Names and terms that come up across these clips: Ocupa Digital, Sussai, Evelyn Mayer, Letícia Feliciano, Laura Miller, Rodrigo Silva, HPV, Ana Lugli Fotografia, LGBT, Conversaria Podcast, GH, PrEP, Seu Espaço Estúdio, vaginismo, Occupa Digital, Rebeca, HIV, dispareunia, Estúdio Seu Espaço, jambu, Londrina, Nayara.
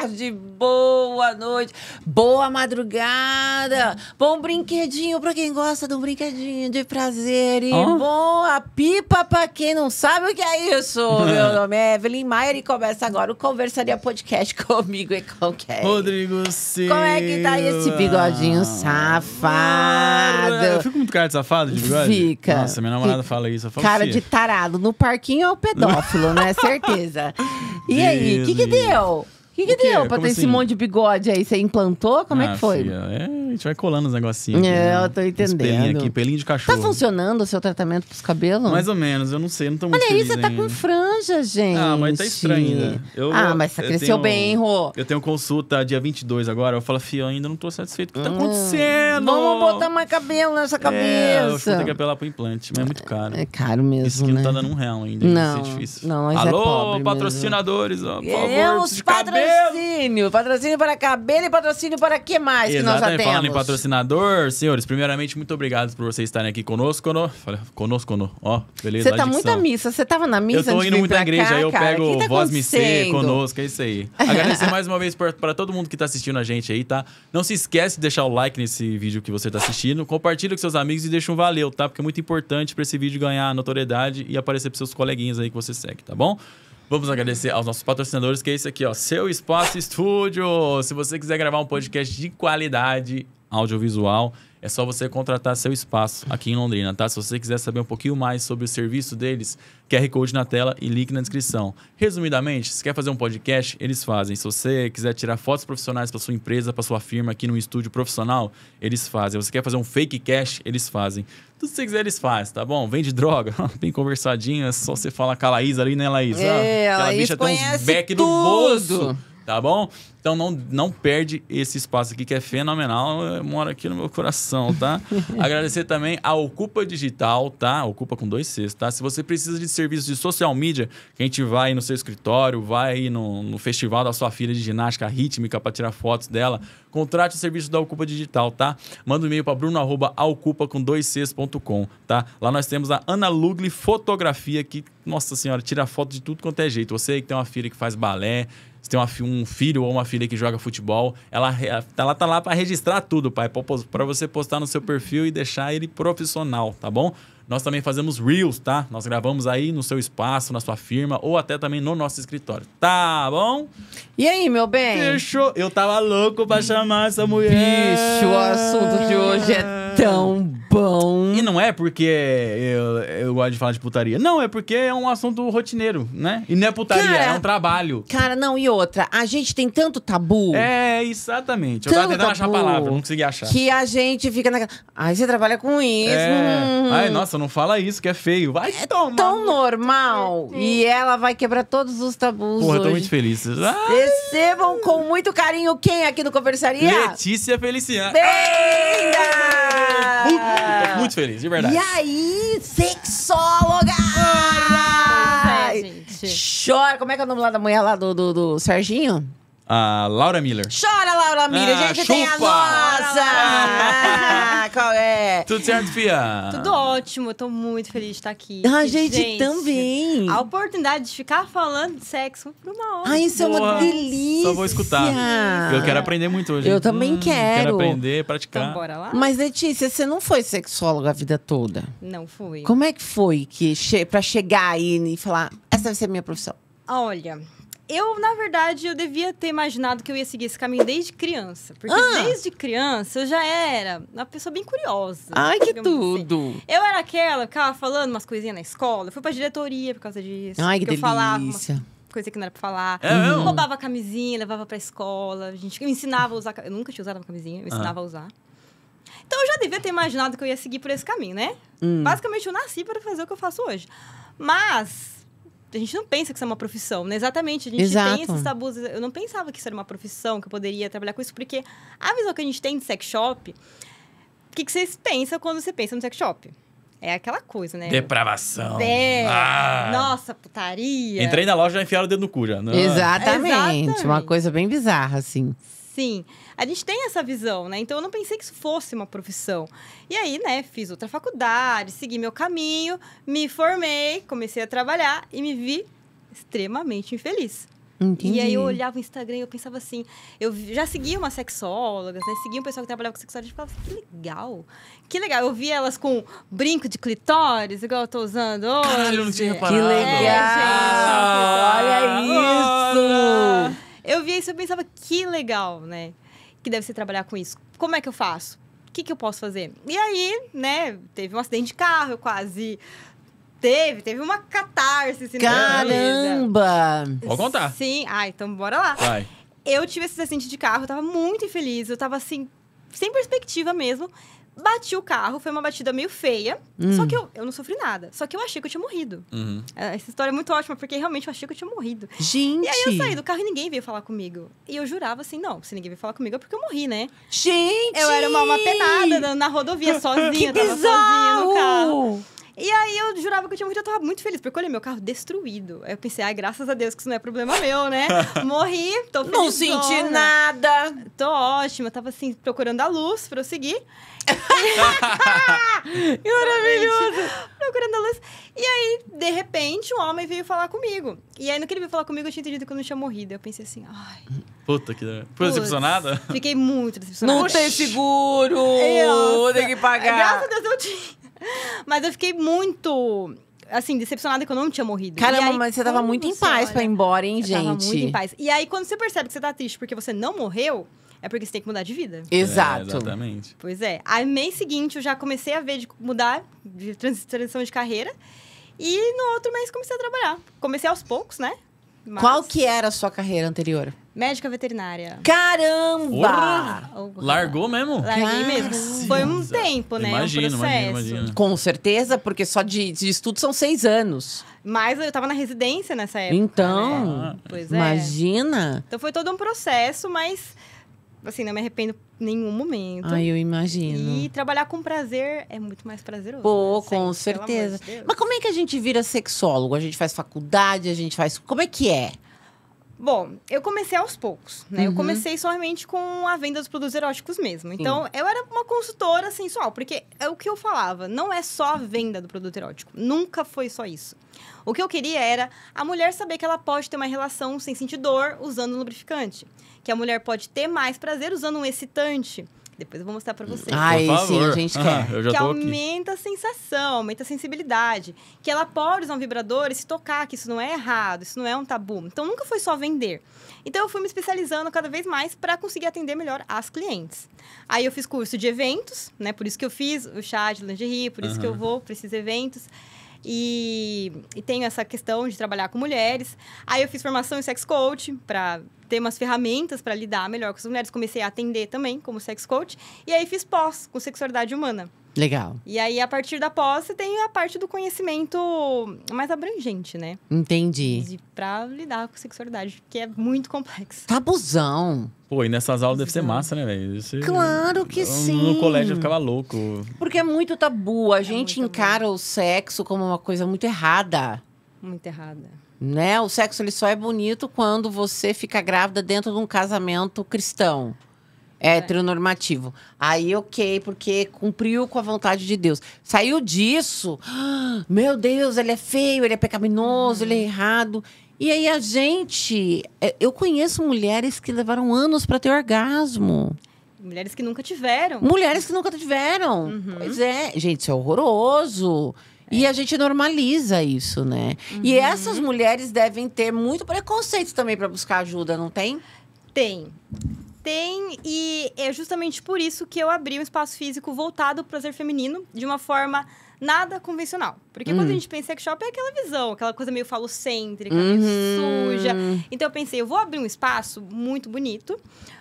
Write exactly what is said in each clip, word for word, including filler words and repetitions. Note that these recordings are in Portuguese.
tarde, boa noite, boa madrugada, bom brinquedinho para quem gosta de um brinquedinho de prazer e oh. boa pipa para quem não sabe o que é isso. Meu nome é Evelyn Mayer e começa agora o Conversaria Podcast comigo e com quem? Rodrigo Silva. Como é que tá esse bigodinho safado? Eu fico muito cara de safado de bigode? Fica. Nossa, minha namorada fica. Fala isso, eu falo cara assim. De tarado, no parquinho é o pedófilo, né? Certeza. E Deus aí, o que que deu? Que que o que deu pra Como ter assim? Esse monte de bigode aí? Você implantou? Como ah, é que foi? Filha, é, a gente vai colando os negocinhos. Aqui, é, né? Eu tô entendendo. Pelinho aqui, pelinho de cachorro. Tá funcionando o seu tratamento pros cabelos? Mais ou menos, eu não sei, não tô muito Olha aí, você ainda. Tá com franja, gente. Ah, mas tá estranho ainda. Eu, ah, mas você cresceu tenho, bem, Rô. Eu tenho consulta dia vinte e dois agora, eu falo, fio, ainda não tô satisfeito. O que tá acontecendo? Vamos botar mais cabelo nessa cabeça. É, eu acho que eu tenho que apelar pro implante, mas é muito caro. É caro mesmo, Isso aqui né? não tá dando um real ainda, não, isso é difícil. Não, mas alô, é pobre patrocinadores, ó, por favor, esses cabelos. Patrocínio, patrocínio para cabelo e patrocínio para que mais Exatamente. Que nós já temos? Falando em patrocinador, senhores, primeiramente, muito obrigado por vocês estarem aqui conosco. No... Conosco, no... ó, beleza? Você tá muito à missa, você tava na missa? Eu tô indo muito na igreja, cá, aí eu cara, pego tá voz missê, conosco, é isso aí. Agradecer mais uma vez para todo mundo que tá assistindo a gente aí, tá? Não se esquece de deixar o like nesse vídeo que você tá assistindo, compartilha com seus amigos e deixa um valeu, tá? Porque é muito importante para esse vídeo ganhar notoriedade e aparecer pros seus coleguinhas aí que você segue, tá bom? Vamos agradecer aos nossos patrocinadores, que é isso aqui, ó. Seu Espaço Estúdio. Se você quiser gravar um podcast de qualidade audiovisual, é só você contratar Seu Espaço aqui em Londrina, tá? Se você quiser saber um pouquinho mais sobre o serviço deles, Q R Code na tela e link na descrição. Resumidamente, se quer fazer um podcast, eles fazem. Se você quiser tirar fotos profissionais para sua empresa, para sua firma aqui num estúdio profissional, eles fazem. Se você quer fazer um fake cash, eles fazem. Tudo que você quiser, eles fazem, tá bom? Vende droga, bem conversadinho, é só você falar com a Laís ali, né, Laís? É, ah, aquela Laís bicha tem uns beck no bolso. Tá bom? Então não, não perde esse espaço aqui que é fenomenal. Mora aqui no meu coração, tá? Agradecer também a Ocupa Digital, tá? Ocupa com dois Cs, tá? Se você precisa de serviços de social media, que a gente vai no seu escritório, vai no, no festival da sua filha de ginástica rítmica para tirar fotos dela, contrate o serviço da Ocupa Digital, tá? Manda um e-mail para bruno arroba ocupa com dois cs ponto com, tá? Lá nós temos a Ana Lugli Fotografia, que, nossa senhora, tira foto de tudo quanto é jeito. Você que tem uma filha que faz balé, você tem uma, um filho ou uma filha que joga futebol, ela, ela tá lá para registrar tudo, pai, para você postar no seu perfil e deixar ele profissional, tá bom? Nós também fazemos Reels, tá? Nós gravamos aí no seu espaço, na sua firma ou até também no nosso escritório, tá bom? E aí, meu bem? Fechou. Eu tava louco pra chamar essa mulher. Bicho, o assunto de hoje é tão bom. E não é porque eu, eu gosto de falar de putaria. Não, é porque é um assunto rotineiro, né? E não é putaria, cara, é um trabalho. Cara, não, e outra. A gente tem tanto tabu. É, exatamente. Eu tava tentando achar a palavra, não consegui achar. Que a gente fica naquela... Ai, você trabalha com isso. É. Hum. Ai, nossa, não fala isso, que é feio. Vai é tomar. Tão normal. E ela vai quebrar todos os tabus. Porra, eu tô muito feliz. Ai. Recebam com muito carinho quem aqui no Conversaria? Letícia Feliciano. Bem-vinda! Uh, tô muito feliz, de verdade. E aí, sexóloga! Olá, gente. Chora. Como é que é o nome lá da mulher lá do, do, do Serginho? A Laura Miller. Chora, Laura Miller. Ah, gente, chupa. Tem a nossa. Ah, qual é? Tudo certo, Fia? Tudo ótimo. Eu tô muito feliz de estar aqui. A gente, gente também. A oportunidade de ficar falando de sexo por uma hora. Ai, isso boa. É uma delícia. Só vou escutar. Eu quero aprender muito hoje. Eu também hum, quero. Quero aprender, praticar. Então, bora lá. Mas, Letícia, você não foi sexóloga a vida toda? Não fui. Como é que foi que che pra chegar aí e falar, essa vai ser a minha profissão? Olha... Eu, na verdade, eu devia ter imaginado que eu ia seguir esse caminho desde criança. Porque ah. desde criança eu já era uma pessoa bem curiosa. Ai, que tudo! Assim. Eu era aquela que ficava falando umas coisinhas na escola. Eu fui pra diretoria por causa disso. Ai, que delícia! Eu falava uma... coisa que não era pra falar. Uhum. Eu roubava a camisinha, levava pra escola. A gente me ensinava a usar... Eu nunca tinha usado uma camisinha, eu me ensinava ah. a usar. Então, eu já devia ter imaginado que eu ia seguir por esse caminho, né? Hum. Basicamente, eu nasci para fazer o que eu faço hoje. Mas... a gente não pensa que isso é uma profissão, né? Exatamente, a gente Exato. Tem esses tabus. Eu não pensava que isso era uma profissão, que eu poderia trabalhar com isso, porque a visão que a gente tem de sex shop... O que, que vocês pensam quando você pensa no sex shop? É aquela coisa, né? Depravação. É. Ah. Nossa, putaria. Entrei na loja e já enfiaram o dedo no cu, já. Não. Exatamente. Exatamente, uma coisa bem bizarra, assim. Sim, a gente tem essa visão, né? Então, eu não pensei que isso fosse uma profissão. E aí, né, fiz outra faculdade, segui meu caminho, me formei, comecei a trabalhar e me vi extremamente infeliz. Entendi. E aí eu olhava o Instagram e eu pensava assim... Eu já seguia umas sexólogas, né? Seguia um pessoal que trabalhava com sexóloga e ficava assim, que legal. Que legal. Eu via elas com brinco de clitóris, igual eu tô usando hoje. Caralho, eu não tinha reparado. Que legal! É, gente, olha isso! Eu via isso e eu pensava, que legal, né? Que deve ser trabalhar com isso. Como é que eu faço? O que que eu posso fazer? E aí, né? Teve um acidente de carro, eu quase... Teve, teve uma catarse. Assim, caramba! Vou contar. Sim, ah, então bora lá. Vai. Eu tive esse acidente de carro, eu tava muito infeliz, eu tava assim, sem perspectiva mesmo. Bati o carro, foi uma batida meio feia, hum. só que eu, eu não sofri nada. Só que eu achei que eu tinha morrido. Uhum. Essa história é muito ótima, porque realmente eu achei que eu tinha morrido. Gente! E aí eu saí do carro e ninguém veio falar comigo. E eu jurava assim, não, se ninguém veio falar comigo é porque eu morri, né? Gente! Eu era uma, uma penada na, na rodovia, sozinha, tava sozinha no carro. E aí, eu jurava que eu tinha morrido, eu tava muito feliz, porque eu olhei meu carro destruído. Aí eu pensei, ai, graças a Deus que isso não é problema meu, né? Morri, tô feliz. Não senti nada. Tô ótima, tava assim, procurando a luz pra eu seguir. Que maravilhoso! Procurando a luz. E aí, de repente, um homem veio falar comigo. E aí, no que ele veio falar comigo, eu tinha entendido que eu não tinha morrido. Eu pensei assim, ai... Puta que... Ficou decepcionada? Fiquei muito decepcionada. Não tem seguro! Eu tenho que pagar! Graças a Deus, eu tinha... Mas eu fiquei muito, assim, decepcionada que eu não tinha morrido. Caramba, aí, mas você tava muito em paz, olha, pra ir embora, hein, eu gente? Tava muito em paz. E aí, quando você percebe que você tá triste porque você não morreu, é porque você tem que mudar de vida. Exato. É, exatamente. Pois é. Aí, mês seguinte, eu já comecei a ver de mudar, de transição de carreira. E no outro mês, comecei a trabalhar. Comecei aos poucos, né? Mas... Qual que era a sua carreira anterior? Médica veterinária. Caramba! Orra. Largou mesmo? Larguei mesmo. Sim. Foi um tempo, né? Imagino, um processo. Imagino, imagino. Com certeza, porque só de, de estudo são seis anos. Mas eu tava na residência nessa época. Então, né? Pois é. Imagina! Então foi todo um processo, mas... Assim, não me arrependo em nenhum momento. Ai, eu imagino. E trabalhar com prazer é muito mais prazeroso. Pô, né? Com Sempre, certeza. De Mas como é que a gente vira sexólogo? A gente faz faculdade, a gente faz... Como é que é? Bom, eu comecei aos poucos, né? Uhum. Eu comecei somente com a venda dos produtos eróticos mesmo. Então, Sim. eu era uma consultora sensual. Porque é o que eu falava. Não é só a venda do produto erótico. Nunca foi só isso. O que eu queria era a mulher saber que ela pode ter uma relação sem sentir dor usando um lubrificante. Que a mulher pode ter mais prazer usando um excitante. Depois eu vou mostrar pra vocês. Ah, esse a gente quer. Ah, eu já que tô aumenta aqui. A sensação, aumenta a sensibilidade. Que ela pode usar um vibrador e se tocar, que isso não é errado, isso não é um tabu. Então, nunca foi só vender. Então, eu fui me especializando cada vez mais pra conseguir atender melhor as clientes. Aí, eu fiz curso de eventos, né? Por isso que eu fiz o chá de lingerie, por isso uhum. que eu vou pra esses eventos. E, e tenho essa questão de trabalhar com mulheres. Aí eu fiz formação em sex coach para ter umas ferramentas para lidar melhor com as mulheres. Comecei a atender também como sex coach. E aí fiz pós com sexualidade humana. Legal. E aí, a partir da pós, você tem a parte do conhecimento mais abrangente, né? Entendi. De, pra lidar com sexualidade, que é muito complexo. Tabuzão. Pô, e nessas aulas deve ser massa, né, velho? Claro que sim. No colégio eu ficava louco. Porque é muito tabu. A gente encara o sexo como uma coisa muito errada. Muito errada. Né? O sexo, ele só é bonito quando você fica grávida dentro de um casamento cristão. É, heteronormativo. Aí, ok, porque cumpriu com a vontade de Deus. Saiu disso. Ah, meu Deus, ele é feio, ele é pecaminoso, hum. ele é errado. E aí, a gente... Eu conheço mulheres que levaram anos para ter orgasmo. Mulheres que nunca tiveram. Mulheres que nunca tiveram. Uhum. Pois é. Gente, isso é horroroso. É. E a gente normaliza isso, né? Uhum. E essas mulheres devem ter muito preconceito também para buscar ajuda, não tem? Tem. Tem, e é justamente por isso que eu abri um espaço físico voltado para o prazer feminino de uma forma nada convencional. Porque hum. quando a gente pensa em sex shop, é aquela visão, aquela coisa meio falocêntrica, uhum. meio suja. Então eu pensei, eu vou abrir um espaço muito bonito,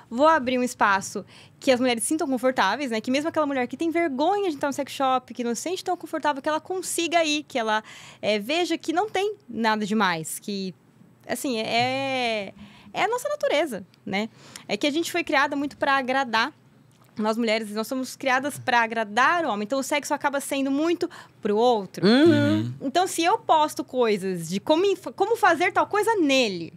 vou abrir um espaço que as mulheres se sintam confortáveis, né? Que mesmo aquela mulher que tem vergonha de entrar no sex shop, que não se sente tão confortável, que ela consiga ir, que ela é, veja que não tem nada demais, que, assim, é... É a nossa natureza, né? É que a gente foi criada muito para agradar. Nós mulheres, nós somos criadas para agradar o homem. Então, o sexo acaba sendo muito pro outro. Uhum. Então, se eu posto coisas de como, como fazer tal coisa nele...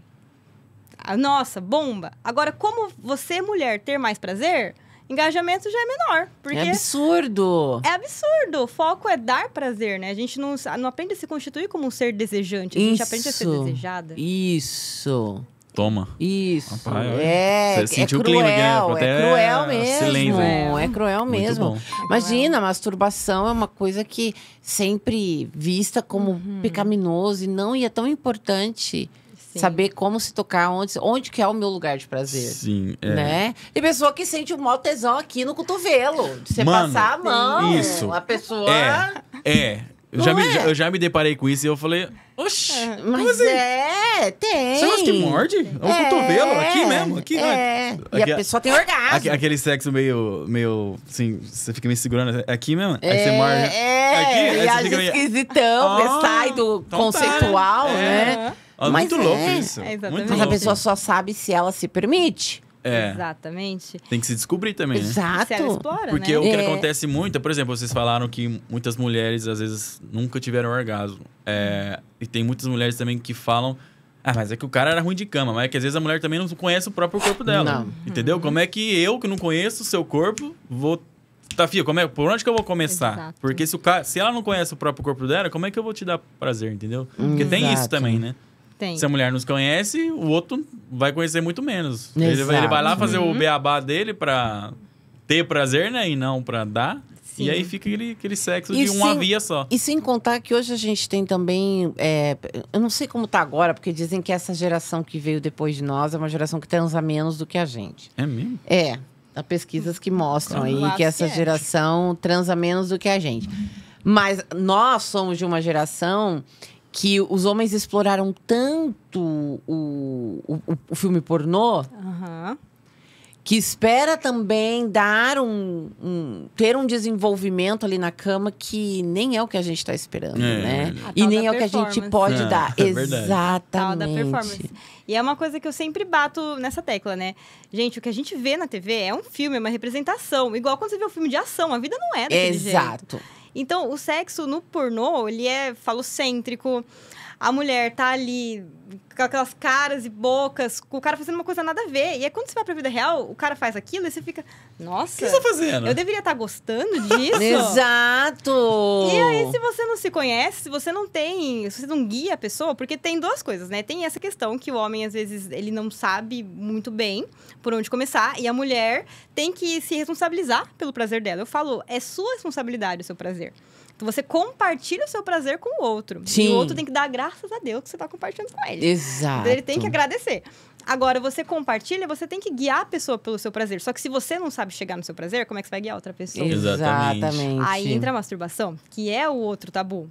Nossa, bomba! Agora, como você, mulher, ter mais prazer... Engajamento já é menor, porque... É absurdo! É absurdo! O foco é dar prazer, né? A gente não, não aprende a se constituir como um ser desejante. A gente Isso. aprende a ser desejada. Isso! toma. Isso. Ah, é, você é, sentiu é cruel, o clima, né? Até é cruel mesmo. Silêncio, é. é cruel mesmo. Imagina, a masturbação é uma coisa que sempre vista como uhum. pecaminoso. E não, e é tão importante... Sim. Saber como se tocar, onde, onde que é o meu lugar de prazer. Sim, é. Né? Tem pessoa que sente um mau tesão aqui no cotovelo. De você Mano, passar a mão. Isso. A pessoa... É, é. Eu já, é. Me, eu já me deparei com isso e eu falei... Oxi, é, mas assim? É, tem. Você gosta que morde? É um é, cotovelo, aqui mesmo. Aqui, é. Aqui, e a aqui, pessoa tem orgasmo. Aqui, aquele sexo meio, meio, assim, você fica meio segurando. Aqui mesmo? É, aí você morde. É, aqui, e aí você fica meio... esquisitão, ah, você sai do então conceitual, tá. né? É. Ah, mas muito é, louco isso. É muito mas louco. A pessoa só sabe se ela se permite. É. Exatamente. Tem que se descobrir também, né? Exato. Se ela explora, porque né? o que é. acontece muito, por exemplo, vocês falaram que muitas mulheres, às vezes, nunca tiveram orgasmo. É, e tem muitas mulheres também que falam... Ah, mas é que o cara era ruim de cama. Mas é que às vezes a mulher também não conhece o próprio corpo dela. Não. Entendeu? Hum. Como é que eu, que não conheço o seu corpo, vou... Tá, filho, como é, por onde que eu vou começar? Exato. Porque se, o ca... se ela não conhece o próprio corpo dela, como é que eu vou te dar prazer, entendeu? Porque Exato. Tem isso também, né? Tem. Se a mulher nos conhece, o outro vai conhecer muito menos. Ele vai, ele vai lá fazer uhum. o beabá dele pra ter prazer, né? E não pra dar. Sim. E aí fica aquele, aquele sexo e de uma via só. E sem contar que hoje a gente tem também... É, eu não sei como tá agora, porque dizem que essa geração que veio depois de nós é uma geração que transa menos do que a gente. É mesmo? É. Há pesquisas que mostram claro. aí que essa geração transa menos do que a gente. Mas nós somos de uma geração... que os homens exploraram tanto o, o, o filme pornô, uhum. que espera também dar um, um... ter um desenvolvimento ali na cama que nem é o que a gente está esperando, é, né? E nem é o que a gente pode é, dar. É Exatamente. E é uma coisa que eu sempre bato nessa tecla, né? Gente, o que a gente vê na T V é um filme, é uma representação. Igual quando você vê um filme de ação, a vida não é daquele Exato. Jeito. Então, o sexo no pornô, ele é falocêntrico. A mulher tá ali com aquelas caras e bocas, com o cara fazendo uma coisa nada a ver. E aí, quando você vai pra vida real, o cara faz aquilo e você fica... Nossa, o que você tá fazendo? Eu deveria estar tá gostando disso? Exato! E aí, se você não se conhece, se você não tem... Se você não guia a pessoa... Porque tem duas coisas, né? Tem essa questão que o homem, às vezes, ele não sabe muito bem por onde começar. E a mulher tem que se responsabilizar pelo prazer dela. Eu falo, é sua responsabilidade o seu prazer. Você compartilha o seu prazer com o outro. Sim. E o outro tem que dar graças a Deus que você está compartilhando com ele. Exato. Então, ele tem que agradecer. Agora, você compartilha, você tem que guiar a pessoa pelo seu prazer. Só que se você não sabe chegar no seu prazer, como é que você vai guiar outra pessoa? Exatamente. Aí entra a masturbação, que é o outro tabu.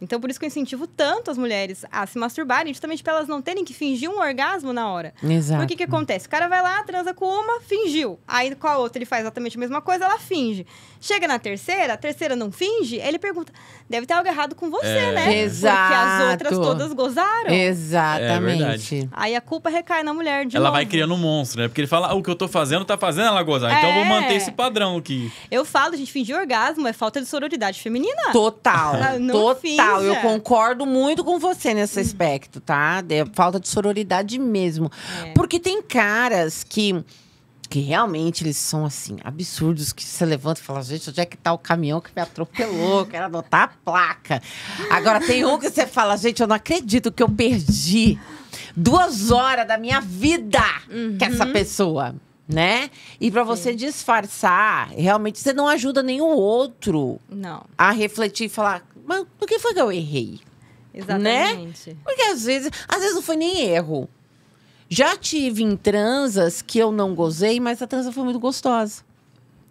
Então, por isso que eu incentivo tanto as mulheres a se masturbarem, justamente para elas não terem que fingir um orgasmo na hora. Exato. Porque o que acontece? O cara vai lá, transa com uma, fingiu. Aí com a outra ele faz exatamente a mesma coisa, ela finge. Chega na terceira, a terceira não finge, aí ele pergunta, deve ter algo errado com você, é. né? Exato. Porque as outras todas gozaram. Exatamente. É aí a culpa recai na mulher de Ela novo. Vai criando um monstro, né? Porque ele fala, ah, o que eu tô fazendo, tá fazendo ela gozar. É. Então eu vou manter esse padrão aqui. Eu falo, gente, fingir orgasmo é falta de sororidade feminina. Total. Ela não Total. Finge. Eu concordo muito com você nesse aspecto, tá? É falta de sororidade mesmo. É. Porque tem caras que, que realmente eles são, assim, absurdos. Que você levanta e fala, gente, onde é que tá o caminhão que me atropelou? Quero adotar a placa. Agora, tem um que você fala, gente, eu não acredito que eu perdi duas horas da minha vida uhum. com essa pessoa, né? E pra você Sim. disfarçar, realmente, você não ajuda nenhum outro não. a refletir e falar... Mas do que foi que eu errei? Exatamente. Né? Porque às vezes, às vezes não foi nem erro. Já tive em transas que eu não gozei, mas a transa foi muito gostosa.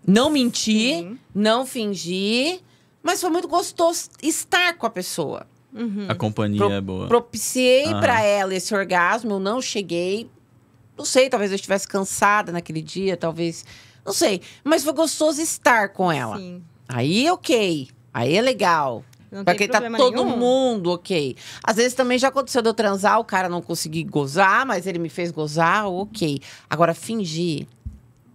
Não menti, Sim. não fingi, mas foi muito gostoso estar com a pessoa. Uhum. A companhia Pro, é boa. Propiciei ah. pra ela esse orgasmo, eu não cheguei. Não sei, talvez eu estivesse cansada naquele dia, talvez... Não sei, mas foi gostoso estar com ela. Sim. Aí, ok. Aí é legal. Não pra quem tá todo nenhum. Mundo, ok. Às vezes também já aconteceu de eu transar, o cara não conseguir gozar, mas ele me fez gozar, ok. Agora, fingir.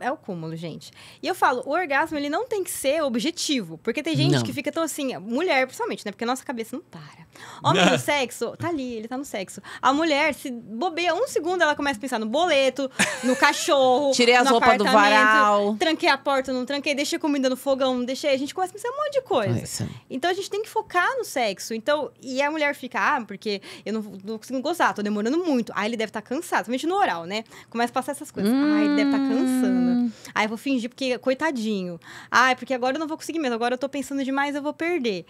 é o cúmulo, gente. E eu falo, o orgasmo, ele não tem que ser objetivo. Porque tem gente não. que fica tão assim... Mulher, principalmente, né? Porque a nossa cabeça não para. Homem no sexo, tá ali, ele tá no sexo. A mulher, se bobeia um segundo, ela começa a pensar no boleto, no cachorro, tirei as roupas do varal. Tranquei a porta, não tranquei. Deixei comida no fogão, deixei... A gente começa a pensar um monte de coisa. Isso. Então, a gente tem que focar no sexo. Então, e a mulher fica... Ah, porque eu não, não consigo gozar, tô demorando muito. Ah, ele deve estar cansado. Somente no oral, né? Começa a passar essas coisas. Hum. Ah, ele deve estar cansando. Ah, eu vou fingir porque, coitadinho. Ah, porque agora eu não vou conseguir mesmo. Agora eu tô pensando demais, eu vou perder.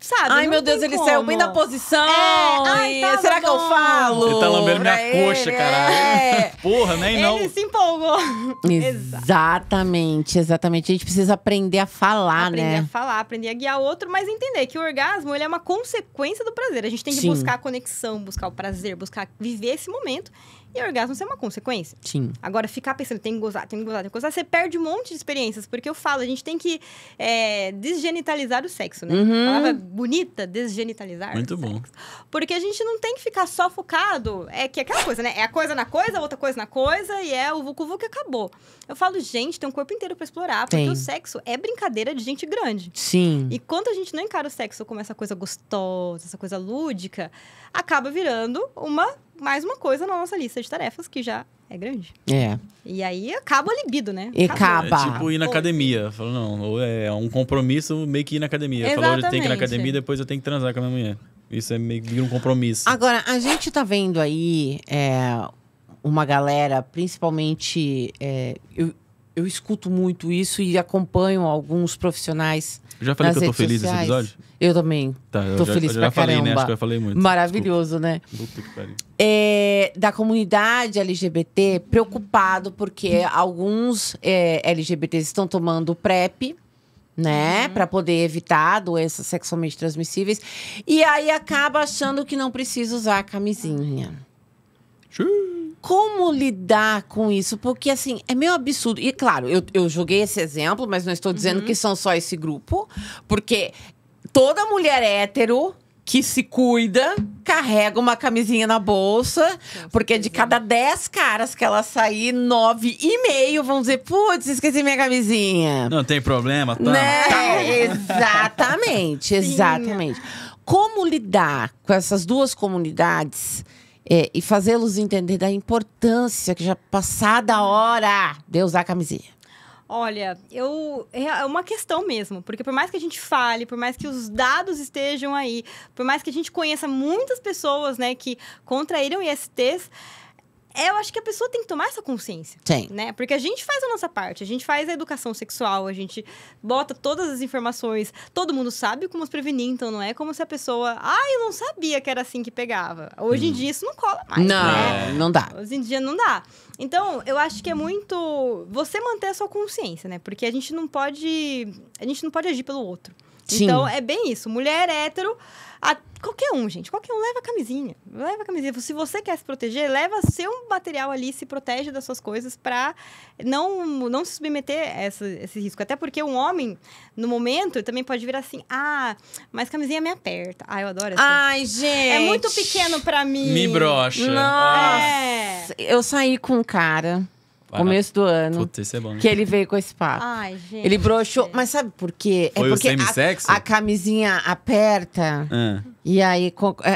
Sabe? Ai, meu Deus, ele como. saiu bem da posição. É. Ai, tá, será bom. que eu falo? Você tá lambendo minha ele. coxa, caralho. É. Porra, nem ele não. Ele se empolgou. Exatamente, exatamente. A gente precisa aprender a falar, aprender né? Aprender a falar, aprender a guiar o outro, mas entender que o orgasmo, ele é uma consequência do prazer. A gente tem que Sim. buscar a conexão, buscar o prazer, buscar viver esse momento. E o orgasmo é uma consequência. Sim. Agora, ficar pensando, tem que gozar, tem que gozar, tem que gozar, você perde um monte de experiências. Porque eu falo, a gente tem que é, desgenitalizar o sexo, né? Uhum. Palavra bonita, desgenitalizar. Muito bom. Sexo. Porque a gente não tem que ficar só focado. É que é aquela coisa, né? É a coisa na coisa, a outra coisa na coisa, e é o vucu-vucu que acabou. Eu falo, gente, tem um corpo inteiro pra explorar. Porque tem. O sexo é brincadeira de gente grande. Sim. E quando a gente não encara o sexo como essa coisa gostosa, essa coisa lúdica, acaba virando uma... mais uma coisa na nossa lista de tarefas, que já é grande. É. E aí, acaba o libido, né? E acaba. É tipo ir na academia. Falou, não, é um compromisso meio que ir na academia. Falou, eu tenho que ir na academia, depois eu tenho que transar com a minha mulher. Isso é meio que um compromisso. Agora, a gente tá vendo aí é, uma galera, principalmente... É, eu, eu escuto muito isso e acompanho alguns profissionais... Eu já falei Nas que eu tô feliz sociais. nesse episódio? Eu também. Tá, eu tô já, feliz eu já pra falei, caramba. Né? Acho que eu falei muito. Maravilhoso, Desculpa. né? Puta que pariu. É, da comunidade L G B T, preocupado porque alguns é, L G B Ts estão tomando PrEP, né? Uhum. Pra poder evitar doenças sexualmente transmissíveis. E aí acaba achando que não precisa usar a camisinha. Sim. Como lidar com isso? Porque, assim, é meio absurdo. E, claro, eu, eu joguei esse exemplo, mas não estou dizendo uhum. que são só esse grupo. Porque toda mulher hétero que se cuida carrega uma camisinha na bolsa. Porque de cada dez caras que ela sair, nove e meio vão dizer: putz, esqueci minha camisinha. Não tem problema, tá? Né? Exatamente, exatamente. Sim. Como lidar com essas duas comunidades... É, e fazê-los entender da importância que já passada a hora de usar a camisinha. Olha, eu, é uma questão mesmo. Porque por mais que a gente fale, por mais que os dados estejam aí, por mais que a gente conheça muitas pessoas, né, que contraíram I S Ts... Eu acho que a pessoa tem que tomar essa consciência, Sim. né? Porque a gente faz a nossa parte, a gente faz a educação sexual, a gente bota todas as informações, todo mundo sabe como se prevenir, então não é como se a pessoa... Ah, eu não sabia que era assim que pegava. Hoje hum. em dia isso não cola mais, Não, né? não dá. Hoje em dia não dá. Então, eu acho que é muito... Você manter a sua consciência, né? Porque a gente não pode... A gente não pode agir pelo outro. Sim. Então, é bem isso. Mulher hétero... A, qualquer um, gente. Qualquer um leva a camisinha. Leva a camisinha. Se você quer se proteger, leva seu material ali, se protege das suas coisas pra não, não se submeter a essa, esse risco. Até porque um homem, no momento, também pode virar assim: ah, mas camisinha me aperta. Ah, eu adoro essa. Ai, gente. É muito pequeno pra mim. Me brocha. Nossa. É. Eu saí com um cara... Começo do ano. Puta, isso é bom, né? Que ele veio com esse papo. Ai, gente. Ele broxou. Mas sabe por quê? Foi é porque o semissexo? A, a camisinha aperta. Ah. E aí,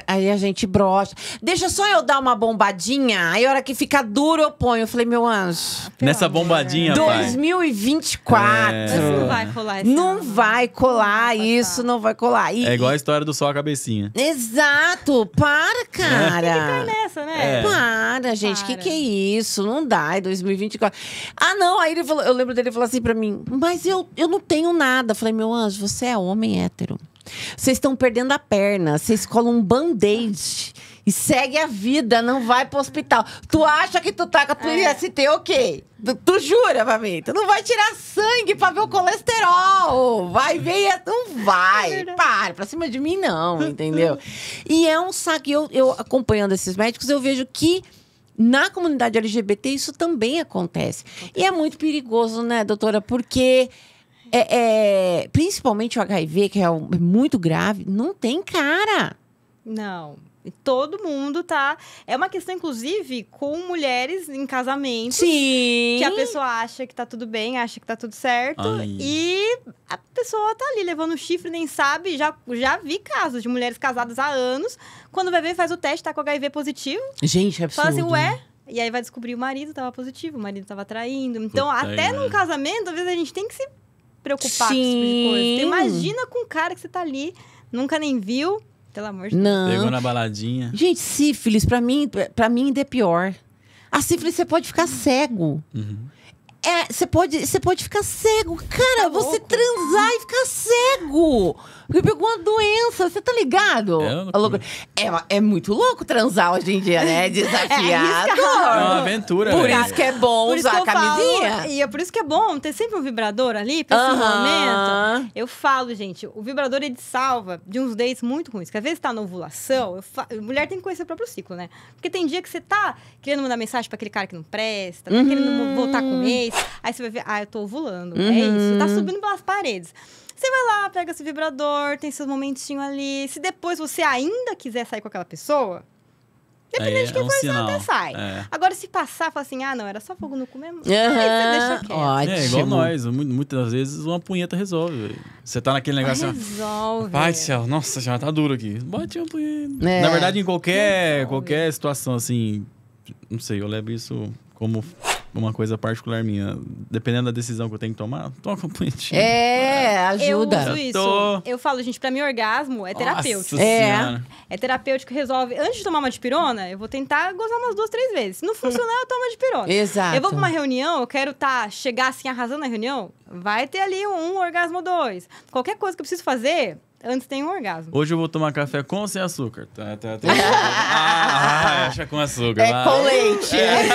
aí a gente brocha. Deixa só eu dar uma bombadinha. Aí a hora que fica duro, eu ponho. Eu falei, meu anjo... Nessa bombadinha, pai. dois mil e vinte e quatro. É. Não vai colar isso. Não vai colar isso, não vai colar. E, é igual a história do sol a cabecinha. Exato. Para, cara. É. Tem que nessa, né? É. Para, gente. O que, que é isso? Não dá. É dois mil e vinte e quatro. Ah, não. Aí ele falou, eu lembro dele falar assim pra mim. Mas eu, eu não tenho nada. Eu falei, meu anjo, você é homem hétero. Vocês estão perdendo a perna, vocês colam um band-aid e segue a vida, não vai pro hospital. Tu acha que tu tá com a tua é. I S T, ok. Tu, tu jura pra mim, tu não vai tirar sangue pra ver o colesterol. Vai ver, não vai. Para, pra cima de mim não, entendeu? E é um saco, eu, eu acompanhando esses médicos, eu vejo que na comunidade L G B T isso também acontece. E é muito perigoso, né, doutora, porque... É, é, principalmente o H I V, que é muito grave, não tem cara. Não. Todo mundo tá... É uma questão, inclusive, com mulheres em casamento. Sim! Que a pessoa acha que tá tudo bem, acha que tá tudo certo. Ai. E a pessoa tá ali levando o chifre, nem sabe. Já, já vi casos de mulheres casadas há anos. Quando vai ver, faz o teste, tá com H I V positivo. Gente, é absurdo. Fala assim, ué... E aí vai descobrir o marido tava positivo, o marido tava traindo. Então, Puta até aí, num né? casamento, às vezes a gente tem que se preocupar Sim. com esse tipo de coisa. Então, imagina com um cara que você tá ali, nunca nem viu... Pelo amor de Deus. Não. Pegou na baladinha. Gente, sífilis, pra mim, pra mim ainda é pior. A sífilis, você pode ficar cego. Uhum. É, você pode, você pode ficar cego. Cara, tá você louco. Transar e ficar cego. Porque pegou uma doença, você tá ligado? É, é, é muito louco transar hoje em dia, né? Desafiado. É, é uma aventura. Por velho. Isso que é bom por usar a camisinha. Falo, e é por isso que é bom ter sempre um vibrador ali, pra esse uh-huh. momento. Eu falo, gente, o vibrador, ele salva de uns dates muito ruins. Porque às vezes tá na ovulação, eu fa... mulher tem que conhecer o próprio ciclo, né? Porque tem dia que você tá querendo mandar mensagem pra aquele cara que não presta, tá uhum. querendo voltar com ele. Aí você vai ver, ah, eu tô ovulando, uhum. é isso, tá subindo pelas paredes. Você vai lá, pega seu vibrador, tem seus momentinhos ali. Se depois você ainda quiser sair com aquela pessoa, dependendo é, de que é um coisa, até sai. É. Agora, se passar, fala assim, ah, não, era só fogo no cu mesmo, uhum. aí você deixa quieto. Ótimo. É, igual nós, muitas vezes uma punheta resolve. Você tá naquele negócio... Resolve. Pai do céu, nossa, já tá duro aqui. Bote uma punheta. É. Na verdade, em qualquer, qualquer situação, assim, não sei, eu levo isso como... Uma coisa particular minha. Dependendo da decisão que eu tenho que tomar, toca um punhetinho. É, ajuda. Eu uso isso. Tô... Eu falo, gente, pra mim, orgasmo é terapêutico. É. é terapêutico, resolve. Antes de tomar uma dipirona, eu vou tentar gozar umas duas, três vezes. Se não funcionar, eu tomo uma dipirona. Exato. Eu vou pra uma reunião, eu quero tá, chegar assim, arrasando na reunião, vai ter ali um orgasmo ou dois. Qualquer coisa que eu preciso fazer... Antes tem um orgasmo. Hoje eu vou tomar café com ou sem açúcar? Tá, tá, tá. Ah, acha com açúcar. É mas... com leite. É.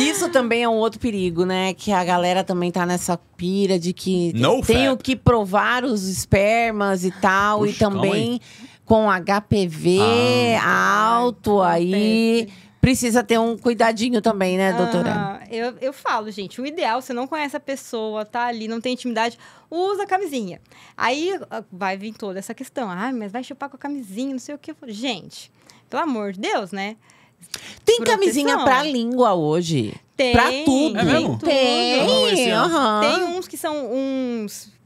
Isso também é um outro perigo, né? Que a galera também tá nessa pira de que... No tenho fat. Que provar os espermas e tal. Puxa, e também com H P V ah, alto ai, aí... Tem. Precisa ter um cuidadinho também, né, doutora? Ah, eu, eu falo, gente, o ideal, você não conhece a pessoa, tá ali, não tem intimidade, usa a camisinha. Aí vai vir toda essa questão, ah, mas vai chupar com a camisinha, não sei o que. Gente, pelo amor de Deus, né? Tem proteção. Camisinha pra língua hoje? Tem. Pra tudo. É mesmo? Tem. Tem. Uhum. Tem uns que são uns...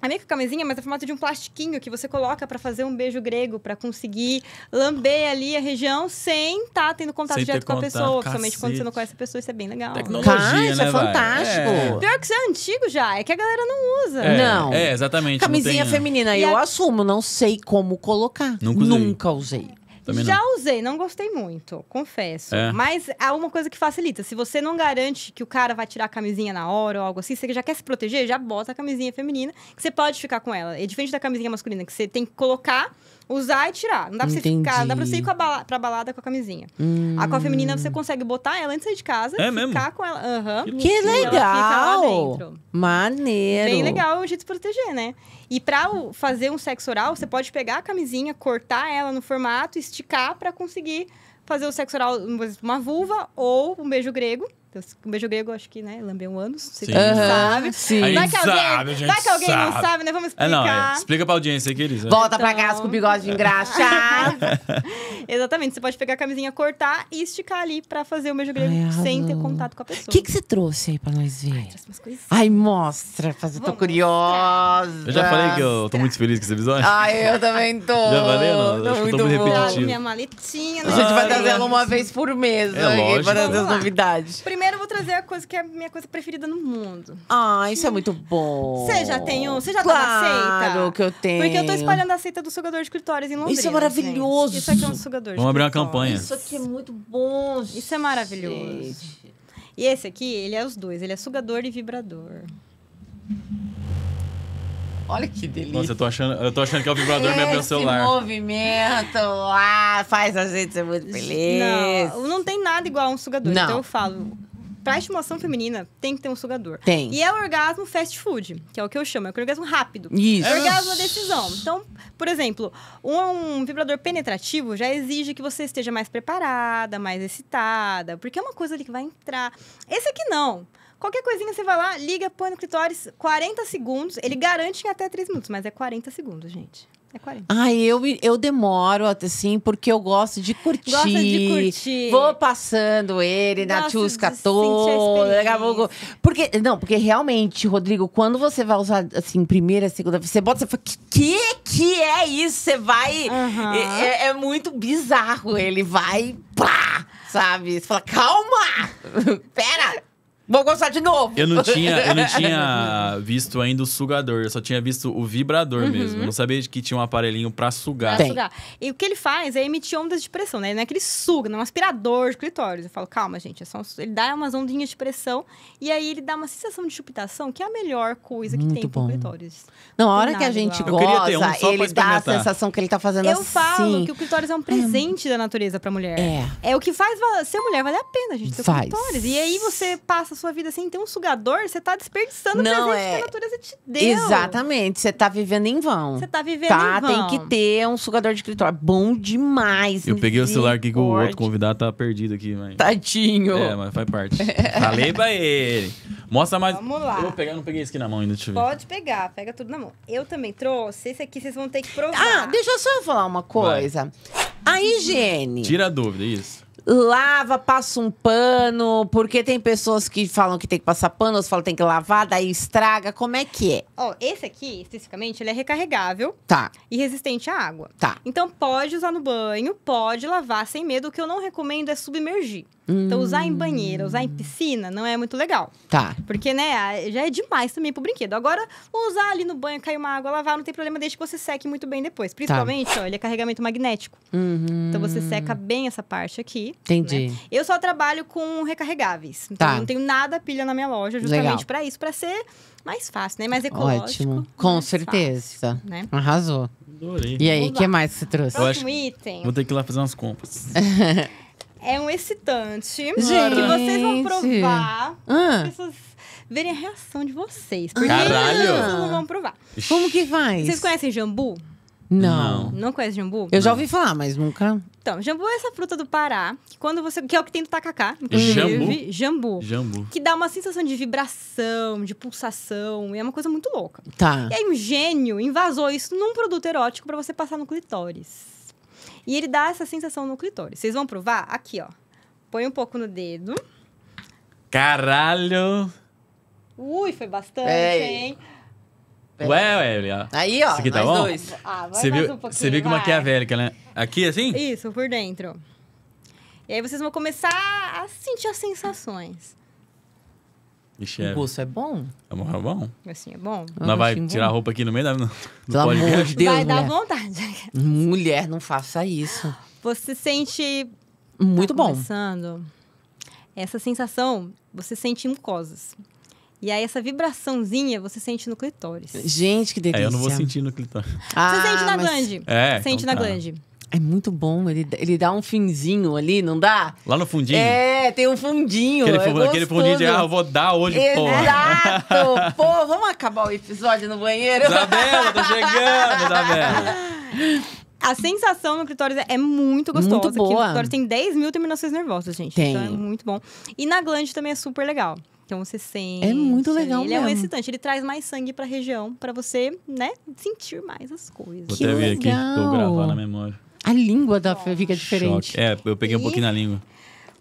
A minha camisinha, mas é formato de um plastiquinho que você coloca pra fazer um beijo grego, pra conseguir lamber ali a região sem estar tá tendo contato sem direto com contato, a pessoa. Cacete. Principalmente quando você não conhece a pessoa, isso é bem legal. Tecnologia, Caixa, né, isso é fantástico. É. Pior que isso é antigo já, é que a galera não usa. É, não. É, exatamente. Camisinha tem... feminina, e eu a... assumo, não sei como colocar. Nunca usei. Nunca usei. Também já não. usei, não gostei muito, confesso. É. Mas há uma coisa que facilita. Se você não garante que o cara vai tirar a camisinha na hora ou algo assim, você já quer se proteger, já bota a camisinha feminina, que você pode ficar com ela. É diferente da camisinha masculina, que você tem que colocar, usar e tirar. Não dá pra Entendi. Você ficar, não dá pra você ir com a balada, pra balada com a camisinha. Hum. A com a feminina, você consegue botar ela antes de sair de casa é e mesmo? Ficar com ela. Uhum. Que, que legal! Ela fica lá Maneiro! Bem legal o jeito de se proteger, né? E pra fazer um sexo oral, você pode pegar a camisinha, cortar ela no formato, esticar pra conseguir fazer o sexo oral, uma vulva ou um beijo grego. Um beijo grego, acho que, né? Lambeu um ânus. Você não sabe. Sim. A gente sabe, a gente sabe. Vai que alguém não sabe, né? Vamos explicar. É, não, é. Explica pra audiência aí, queridos. Volta então... pra casa com o bigode engraxado. Exatamente. Você pode pegar a camisinha, cortar e esticar ali pra fazer o beijo grego Ai, sem ter contato com a pessoa. O que, que você trouxe aí pra nós ver? Ai, trouxe umas coisinhas. Ai, mostra. Eu tô curiosa. Eu já falei que eu tô muito feliz com esse episódio. Ai, eu também tô. Já valeu? Não? Tô acho muito que eu tô muito repetitivo. Minha maletinha. Né? A gente vai trazer ela uma vez por mês. É lógico. Pra trazer as novidades. Primeiro, eu vou trazer a coisa que é a minha coisa preferida no mundo. Ah, isso é muito bom. Você já tem um? Você já claro tá na seita? Claro que eu tenho. Porque eu tô espalhando a seita do sugador de clitóris em Londrina. Isso é maravilhoso. Gente. Isso aqui é um sugador Vamos de clitóris. Vamos abrir uma campanha. Isso aqui é muito bom, gente. Isso é maravilhoso. Gente. E esse aqui, ele é os dois. Ele é sugador e vibrador. Olha que delícia. Nossa, eu tô achando, eu tô achando que é o vibrador mesmo meu celular. Esse movimento lá faz a gente ser muito feliz. Não, não tem nada igual a um sugador. Não. Então eu falo, pra estimulação feminina, tem que ter um sugador. Tem. E é o orgasmo fast food, que é o que eu chamo. É o orgasmo rápido. Isso. É o orgasmo da decisão. Então, por exemplo, um, um vibrador penetrativo já exige que você esteja mais preparada, mais excitada. Porque é uma coisa ali que vai entrar. Esse aqui não. Qualquer coisinha, você vai lá, liga, põe no clitóris, quarenta segundos. Ele garante em até três minutos, mas é quarenta segundos, gente. É quarenta. Ah, eu, eu demoro, assim, porque eu gosto de curtir. Gosto de curtir. Vou passando ele gosto na tchusca toda. Porque, não, porque realmente, Rodrigo, quando você vai usar, assim, primeira, segunda, você bota, você fala, que que é isso? Você vai... Uhum. É, é muito bizarro, ele vai, pá, sabe? Você fala, calma, pera. Vou gostar de novo. Eu não tinha, eu não tinha visto ainda o sugador. Eu só tinha visto o vibrador uhum. mesmo. Eu não sabia que tinha um aparelhinho pra sugar. Pra sugar. E o que ele faz é emitir ondas de pressão, né? Não é que ele suga, não é um aspirador de clitóris. Eu falo, calma, gente. É só um... Ele dá umas ondinhas de pressão. E aí, ele dá uma sensação de chupitação, que é a melhor coisa que Muito tem pro clitóris. Não, não a hora que a gente gosta, um ele dá a sensação que ele tá fazendo eu assim. Eu falo que o clitóris é um presente é. da natureza pra mulher. É. É o que faz ser mulher valer a pena, a gente. Ter faz. O clitóris. E aí, você passa sua vida sem ter um sugador, você tá desperdiçando o presente é... que a natureza te deu. Exatamente, você tá vivendo em vão. Você tá vivendo tá, em vão. Tem que ter um sugador de clitóris. Bom demais. Eu peguei o celular aqui que o outro convidado tá perdido aqui, mãe. Tadinho. É, mas faz parte. Falei pra ele. Mostra mais. Vamos lá. Eu vou pegar, não peguei esse aqui na mão ainda, deixa eu ver. Pode pegar, pega tudo na mão. Eu também trouxe, esse aqui vocês vão ter que provar. Ah, deixa eu só falar uma coisa. Vai. A higiene. Tira a dúvida, isso. Lava, passa um pano, porque tem pessoas que falam que tem que passar pano, outras falam que tem que lavar, daí estraga. Como é que é? Ó, esse aqui, especificamente, ele é recarregável. Tá. E resistente à água. Tá. Então, pode usar no banho, pode lavar sem medo. O que eu não recomendo é submergir. Hum. Então, usar em banheira, usar em piscina, não é muito legal. Tá. Porque, né, já é demais também pro brinquedo. Agora, usar ali no banho, cair uma água, lavar, não tem problema, desde que você seque muito bem depois. Principalmente, tá. ó, ele é carregamento magnético. Uhum. Então, você seca bem essa parte aqui. Entendi. Né? Eu só trabalho com recarregáveis. Então, tá. eu não tenho nada pilha na minha loja, justamente para isso. Para ser mais fácil, né? Mais ecológico. Ótimo. Com certeza. Fácil, né? Arrasou. Adorei. E aí, o que mais você trouxe? Eu acho... item. Vou ter que ir lá fazer umas compras. É um excitante. Gente. Que vocês vão provar. Ah. As pessoas verem a reação de vocês. Porque Caralho. Vocês não vão provar. Como que faz? Vocês conhecem jambu? Não. Não conhece jambu? Eu já ouvi falar, mas nunca... Então, jambu é essa fruta do Pará, que quando você... Que é o que tem do tacacá, inclusive. Jambu. Jambu. Jambu. Que dá uma sensação de vibração, de pulsação. E é uma coisa muito louca. Tá. E aí um gênio invasou isso num produto erótico pra você passar no clitóris. E ele dá essa sensação no clitóris. Vocês vão provar? Aqui, ó. Põe um pouco no dedo. Caralho! Ui, foi bastante, Ei. hein? Ué, ué, aí, ó, aqui tá bom? Dois. Ah, vai você mais viu, um pouquinho, Você viu que maquiavélica, né? Aqui, assim? Isso, por dentro. E aí vocês vão começar a sentir as sensações. Ixi, é. O gosto é bom? É bom. Assim, é bom. Nós vai tirar bom. a roupa aqui no meio da... Do Pelo amor de Deus, vai mulher. dar vontade. Mulher, não faça isso. Você sente... Muito tá bom. Começando. Essa sensação, você sente mucosas. E aí, essa vibraçãozinha, você sente no clitóris. Gente, que delícia. É, eu não vou sentir no clitóris. Ah, você sente na mas... glande. É, sente então, na tá. glande. É muito bom, ele, ele dá um finzinho ali, não dá? Lá no fundinho? É, tem um fundinho. Aquele, é gostoso. Aquele fundinho de, ah, eu vou dar hoje, Exato. porra. Exato! Pô, vamos acabar o episódio no banheiro? Isabela, tô chegando, Isabela. A sensação no clitóris é muito gostosa. Muito boa. Aqui no clitóris tem dez mil terminações nervosas, gente. Tem. Então é muito bom. E na glande também é super legal. Então você sente. É muito legal ele mesmo. Ele é um excitante, ele traz mais sangue pra região, pra você, né, sentir mais as coisas. Vou que até ver aqui, vou gravar na memória. A língua da oh, fica diferente. Choque. É, eu peguei e... um pouquinho na língua.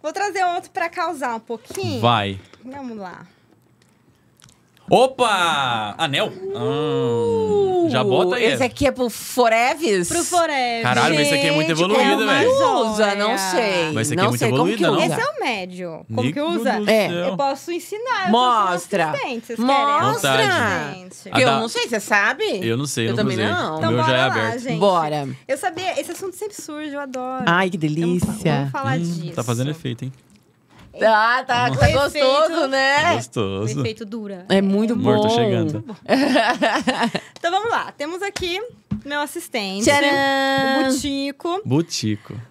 Vou trazer outro pra causar um pouquinho. Vai. Vamos lá. Opa! Anel. Uh, ah, já bota aí. Esse aqui é pro Foreves? Pro Foreves. Caralho, mas esse aqui é muito evoluído, velho. Como usa? Não sei. Mas esse aqui não é muito sei. evoluído, não? Esse é o médio. Como Nico que usa? É. Eu posso ensinar. Eu Mostra. Vocês Mostra. Porque eu não sei, você sabe? Eu não sei, eu, eu não também usei. não. Então, o meu já é aberto. Lá, gente. Bora. Eu sabia, esse assunto sempre surge, eu adoro. Ai, que delícia. Vamos falar hum, disso. Tá fazendo efeito, hein? Ah, tá, tá gostoso, né? Gostoso. O efeito dura. É muito é. bom. Amor, tô chegando. Então vamos lá. Temos aqui meu assistente. Tcharam! O Butico. Butico.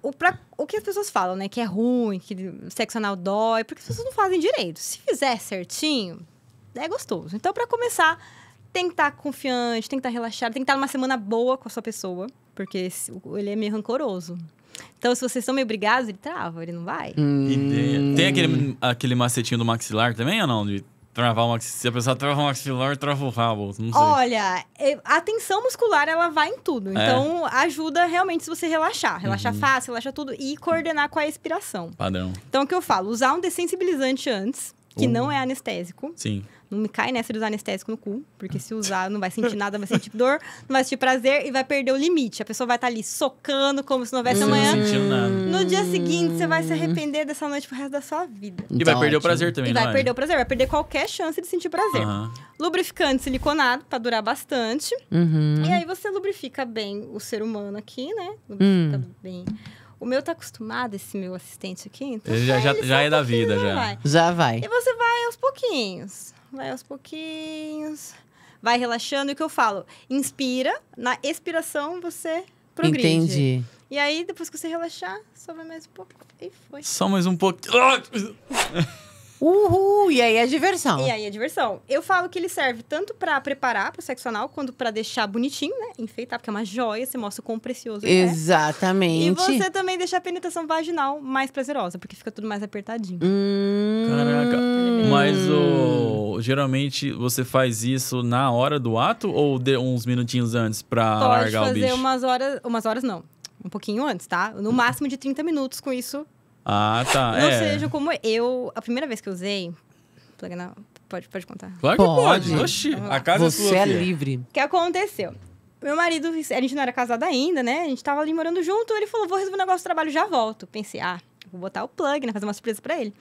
O, pra, o que as pessoas falam, né? Que é ruim, que sexo anal dói. Porque as pessoas não fazem direito. Se fizer certinho, é gostoso. Então, pra começar, tem que estar confiante, tem que estar relaxado, tem que estar numa semana boa com a sua pessoa. Porque esse, ele é meio rancoroso. Então, se vocês são meio brigados, ele trava, ele não vai. Hum. Tem aquele, aquele macetinho do maxilar também ou não? De travar o maxilar. Se a pessoa trava o maxilar, trava o rabo. Não sei. Olha, a tensão muscular, ela vai em tudo. Então, é. ajuda realmente se você relaxar. Relaxar uhum. fácil, relaxar tudo e coordenar com a respiração. Padrão. Então, o que eu falo? Usar um dessensibilizante antes, que uh. não é anestésico. Sim. Não me cai nessa de usar anestésico no cu, porque se usar, não vai sentir nada, vai sentir dor, não vai sentir prazer e vai perder o limite. A pessoa vai estar ali socando, como se não houvesse amanhã. Não nada. No dia seguinte, você vai se arrepender dessa noite pro resto da sua vida. E tá vai ótimo. perder o prazer também, e vai não perder é? o prazer, vai perder qualquer chance de sentir prazer. Uhum. Lubrificante siliconado, pra durar bastante. Uhum. E aí você lubrifica bem o ser humano aqui, né? Lubrifica uhum. bem... O meu tá acostumado, esse meu assistente aqui. Então já já, já é da vida, já. Vai. Já vai. E você vai aos pouquinhos. Vai aos pouquinhos. Vai relaxando. E o que eu falo? Inspira. Na expiração, você progride. Entendi. E aí, depois que você relaxar, só vai mais um pouco. E foi. Só mais um pouco. Uhul! E aí é diversão. E aí é diversão. Eu falo que ele serve tanto pra preparar pro sexo anal, quanto pra deixar bonitinho, né? Enfeitar, porque é uma joia, você mostra o quão precioso Exatamente. é. Exatamente. E você também deixa a penetração vaginal mais prazerosa, porque fica tudo mais apertadinho. Hum... Caraca. Mas oh, geralmente você faz isso na hora do ato ou de uns minutinhos antes pra Pode largar o bicho? Pode fazer umas horas... Umas horas não. Um pouquinho antes, tá? No máximo de trinta minutos com isso. Ah, tá. Não é. seja como eu... A primeira vez que eu usei... Pode, pode contar? Claro que pode. pode. Oxi, a casa Você é sua. Você é livre. O que aconteceu? Meu marido... A gente não era casado ainda, né? A gente tava ali morando junto. Ele falou, vou resolver o negócio do trabalho, já volto. Pensei, ah, vou botar o plug, né? Fazer uma surpresa pra ele.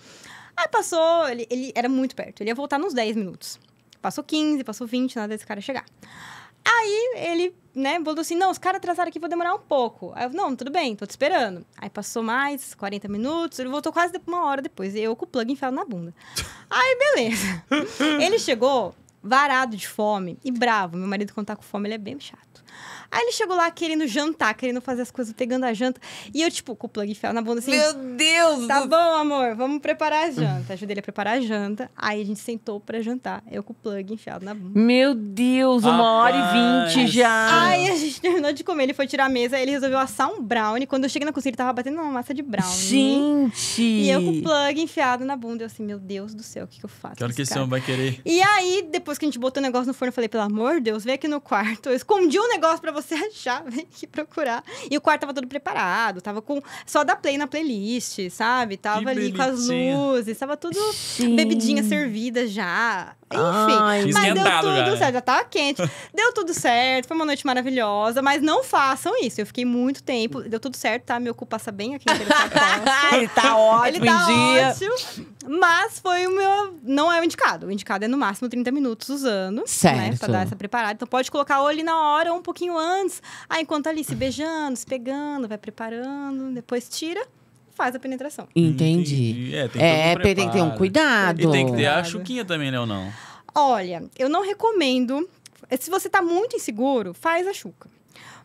Aí passou... Ele, ele era muito perto. Ele ia voltar nos dez minutos. Passou quinze, passou vinte, nada desse cara chegar. Aí ele, né, falou assim, não, os caras atrasaram aqui, vou demorar um pouco. Aí eu, não, tudo bem, tô te esperando. Aí passou mais quarenta minutos, ele voltou quase uma hora depois, eu com o plug enfiado na bunda. Aí, beleza. Ele chegou varado de fome e bravo. Meu marido, quando tá com fome, ele é bem chato. Aí ele chegou lá querendo jantar, querendo fazer as coisas, pegando a janta. E eu, tipo, com o plug enfiado na bunda, assim... Meu Deus! Tá bom, amor, vamos preparar a janta. Ajudei ele a preparar a janta. Aí a gente sentou pra jantar. Eu com o plug enfiado na bunda. Meu Deus, uma hora e vinte já! Aí a gente terminou de comer, ele foi tirar a mesa, ele resolveu assar um brownie. Quando eu cheguei na cozinha, ele tava batendo uma massa de brownie. Gente! E eu com o plug enfiado na bunda. Eu assim, meu Deus do céu, o que que eu faço? Claro que esse homem vai querer. E aí, depois que a gente botou o negócio no forno, eu falei, pelo amor de Deus, vem aqui no quarto. Eu escondi o negócio pra você achar, vem aqui procurar. E o quarto tava todo preparado, tava com... Só da play na playlist, sabe? Tava que ali belitinha. com as luzes, tava tudo Sim. bebidinha servida já. Enfim, Ai, mas deu tudo já. certo, já tava quente. Deu tudo certo, foi uma noite maravilhosa, mas não façam isso. Eu fiquei muito tempo, deu tudo certo, tá? Meu cu passa bem aqui. Ele tá ótimo, Ele tá ótimo. Mas foi o meu... Não é o indicado. O indicado é no máximo trinta minutos usando. Certo. Né, pra dar essa preparada. Então pode colocar ou ali na hora ou um pouquinho antes. Aí enquanto tá ali se beijando, se pegando, vai preparando, depois tira. Faz a penetração. Entendi. Entendi. É, tem, é tem que ter um cuidado. E tem que ter a chuquinha também, né, ou não? Olha, eu não recomendo... Se você tá muito inseguro, faz a chuca.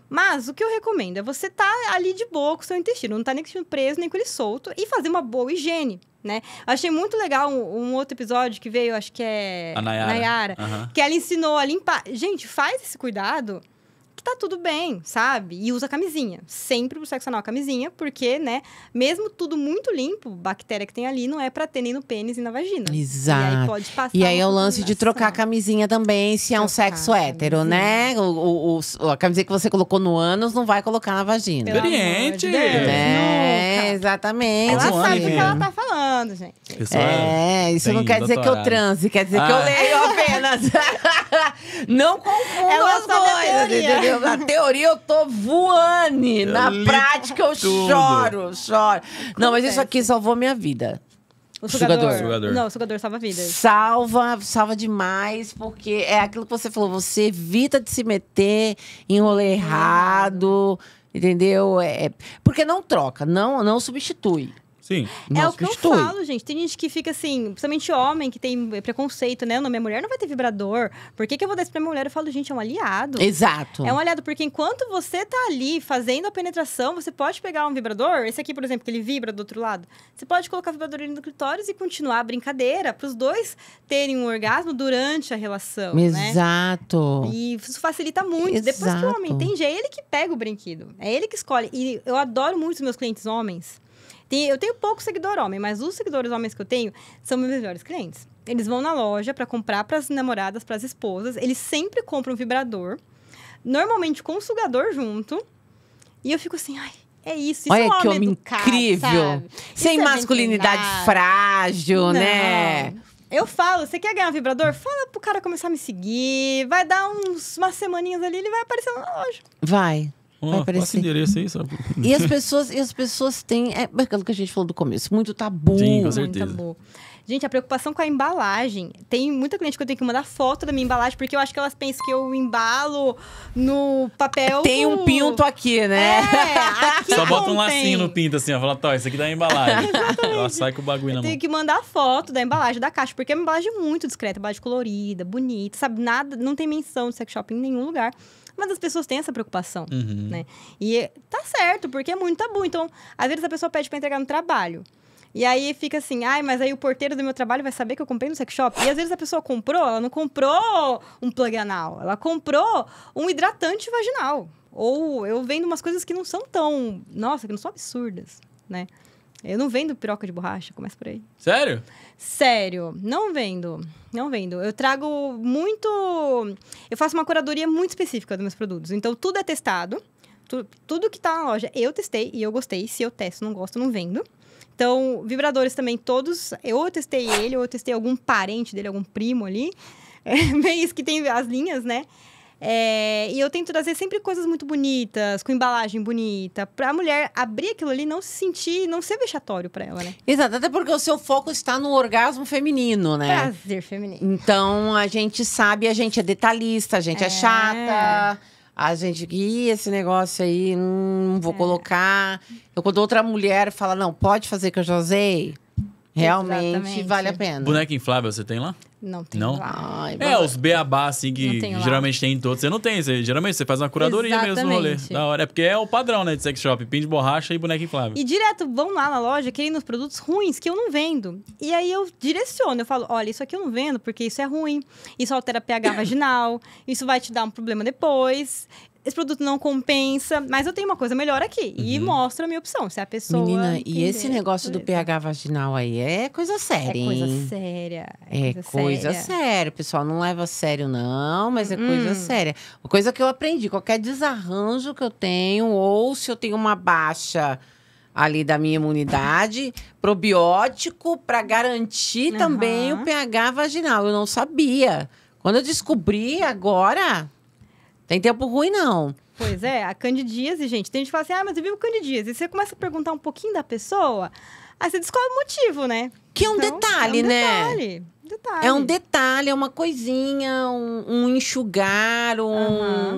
Mas o que eu recomendo é você tá ali de boa com o seu intestino. Não tá nem com o intestino preso, nem com ele solto. E fazer uma boa higiene, né? Achei muito legal um, um outro episódio que veio, acho que é... A Nayara. Nayara uhum. Que ela ensinou a limpar. Gente, faz esse cuidado... que tá tudo bem, sabe? E usa camisinha. Sempre pro sexo anal, camisinha, porque, né, mesmo tudo muito limpo, bactéria que tem ali não é pra ter nem no pênis e na vagina. Exato. E aí pode passar. E aí é o lance de trocar a camisinha também, se trocar é um sexo hétero, né? O, o, a camisinha que você colocou no ânus não vai colocar na vagina. Experiente! É, exatamente. Ela sabe o que ela tá falando, gente. Pessoal, é, isso não quer dizer que eu transe, quer dizer ah. que eu leio apenas. Não confunda as coisas, entendeu? Na teoria eu tô voando, eu na prática eu tudo. choro, choro. Acontece. Não, mas isso aqui salvou minha vida. O sugador. sugador. Não, o sugador salva vidas. Salva, salva demais, porque é aquilo que você falou, você evita de se meter em rolê errado, entendeu? É, porque não troca, não, não substitui. Sim. É o que eu falo, gente. Tem gente que fica assim, principalmente homem, que tem preconceito, né? O nome é mulher, não vai ter vibrador. Por que que eu vou dar isso pra minha mulher? Eu falo, gente, é um aliado. Exato. É um aliado, porque enquanto você tá ali fazendo a penetração, você pode pegar um vibrador. Esse aqui, por exemplo, que ele vibra do outro lado. Você pode colocar o vibrador ali no clitóris e continuar a brincadeira, pros dois terem um orgasmo durante a relação, Exato. né? Exato. E isso facilita muito. Exato. Depois que o homem entende, é ele que pega o brinquedo. É ele que escolhe. E eu adoro muito os meus clientes homens. Tem, eu tenho pouco seguidor homem, mas os seguidores homens que eu tenho são meus melhores clientes. Eles vão na loja para comprar para as namoradas, para as esposas. Eles sempre compram um vibrador, normalmente com um sugador junto. E eu fico assim, ai, é isso. isso Olha é um que homem, homem educado, incrível. Sabe? Sem masculinidade frágil, não. né? Eu falo, você quer ganhar um vibrador? Fala pro cara começar a me seguir. Vai dar uns, umas semaninhas ali, ele vai aparecer na loja. Vai. Oh, vai aparecer. Passa endereço aí, sabe? E as pessoas, e as pessoas têm... É aquilo que a gente falou do começo. Muito tabu. Sim, com certeza. Muito tabu. Gente, a preocupação com a embalagem. Tem muita cliente que eu tenho que mandar foto da minha embalagem, porque eu acho que elas pensam que eu embalo no papel... Tem um pinto aqui, né? É, aqui Só bota contém. um lacinho no pinto, assim, ó. Fala, tá, isso aqui dá a embalagem. Ela sai com o bagulho eu na mão. Tem que mandar foto da embalagem, da caixa, porque é uma embalagem muito discreta. Embalagem colorida, bonita, sabe? Nada, não tem menção de sex shop em nenhum lugar. Mas as pessoas têm essa preocupação, uhum. né? E tá certo, porque é muito tabu. Então, às vezes a pessoa pede pra entregar no trabalho. E aí fica assim, ai, mas aí o porteiro do meu trabalho vai saber que eu comprei no sex shop. E às vezes a pessoa comprou, ela não comprou um plug anal, ela comprou um hidratante vaginal. Ou eu vendo umas coisas que não são tão... Nossa, que não são absurdas, né? Eu não vendo piroca de borracha, começa por aí. Sério? Sério, não vendo, não vendo. Eu trago muito... Eu faço uma curadoria muito específica dos meus produtos. Então, tudo é testado, tu, tudo que tá na loja eu testei e eu gostei. Se eu testo, não gosto, não vendo. Então, vibradores também, todos, ou eu testei ele, ou eu testei algum parente dele, algum primo ali. É meio isso que tem as linhas, né? É, e eu tento trazer sempre coisas muito bonitas, com embalagem bonita, pra mulher abrir aquilo ali, não se sentir, não ser vexatório pra ela, né? Exato, até porque o seu foco está no orgasmo feminino, né? Prazer feminino. Então, a gente sabe, a gente é detalhista, a gente é, é chata... A gente, ih, esse negócio aí, hum, não vou é. colocar. Eu, quando outra mulher fala, não, pode fazer que eu já usei, realmente Exatamente. vale a pena. Boneca inflável, você tem lá? Não tem não? lá. Ai, é, os beabá, assim, que geralmente tem em todos. Você não tem, você, geralmente você faz uma curadoria Exatamente. mesmo no rolê. Da hora. É porque é o padrão, né, de sex shop. Pin de borracha e boneca inflável. E direto vão lá na loja querendo os produtos ruins que eu não vendo. E aí eu direciono, eu falo, olha, isso aqui eu não vendo porque isso é ruim. Isso altera pH vaginal, isso vai te dar um problema depois. Esse produto não compensa, mas eu tenho uma coisa melhor aqui. Uhum. E mostra a minha opção, se a pessoa... Menina, e esse negócio do pH vaginal aí é coisa séria, É coisa hein? séria. É, é coisa, coisa séria. séria. Pessoal, não leva a sério, não, mas é hum. coisa séria. Uma coisa que eu aprendi, qualquer desarranjo que eu tenho, ou se eu tenho uma baixa ali da minha imunidade, probiótico para garantir uhum. também o pH vaginal. Eu não sabia. Quando eu descobri agora... Tem tempo ruim, não. Pois é, a candidíase, gente. Tem gente que fala assim, ah, mas eu vivo candidíase. E você começa a perguntar um pouquinho da pessoa, aí você descobre o motivo, né? Que é um então, detalhe, é um né? Detalhe, detalhe. É um detalhe, é uma coisinha, um, um enxugar, um,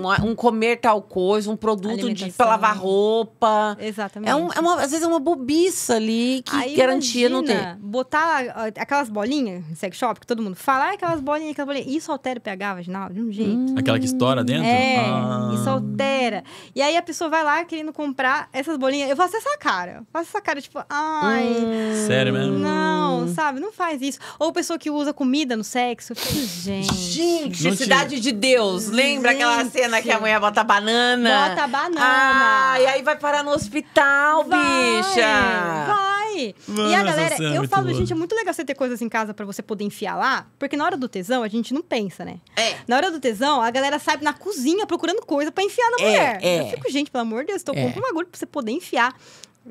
uhum. um comer tal coisa, um produto de, pra lavar roupa. Exatamente. É um, é uma, às vezes é uma bobiça ali que aí, garantia não tem. Botar aquelas bolinhas em sex shop que todo mundo fala, ah, aquelas bolinhas, aquelas bolinhas. Isso altera o pH vaginal de um jeito. Hum. Aquela que estoura dentro? É, ah. isso altera. E aí a pessoa vai lá querendo comprar essas bolinhas. Eu faço essa cara. Eu faço essa cara, tipo, ai. Hum. Sério mesmo? Não, sabe? Não faz isso. Ou pessoa que usa comida no sexo. Gente. Gente, cidade de Deus. Lembra Gente. aquela cena que a mulher bota banana? Bota banana. Ah, e aí vai parar no hospital, vai, bicha. Vai. Mano, e a galera, é eu falo, boa. gente, é muito legal você ter coisas em casa pra você poder enfiar lá. Porque na hora do tesão, a gente não pensa, né? É. Na hora do tesão, a galera sai na cozinha procurando coisa pra enfiar na é, mulher. É. Eu fico, gente, pelo amor de Deus, tô é. comprando um bagulho pra você poder enfiar.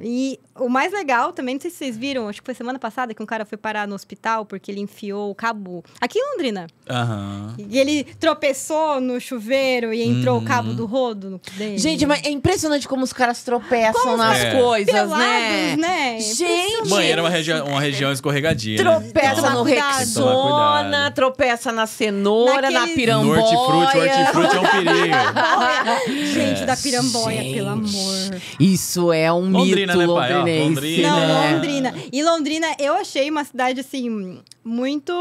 E o mais legal também, não sei se vocês viram, acho que foi semana passada que um cara foi parar no hospital porque ele enfiou o cabo aqui em Londrina. Uhum. E ele tropeçou no chuveiro e entrou uhum. o cabo do rodo no dele. Gente, mas é impressionante como os caras tropeçam como nas é. coisas, Pelados, né? né? Gente! Mãe, era uma, regi uma região escorregadia. Tropeça né? no Rexona, tropeça na cenoura, Naqueles... na piramboia. No hortifruti, o hortifruti é um perigo. Gente, é. da piramboia, gente. pelo amor. Isso é um mito. Londrina, né, pai? Ó, Londrina. Não, Londrina. E Londrina, eu achei uma cidade, assim, muito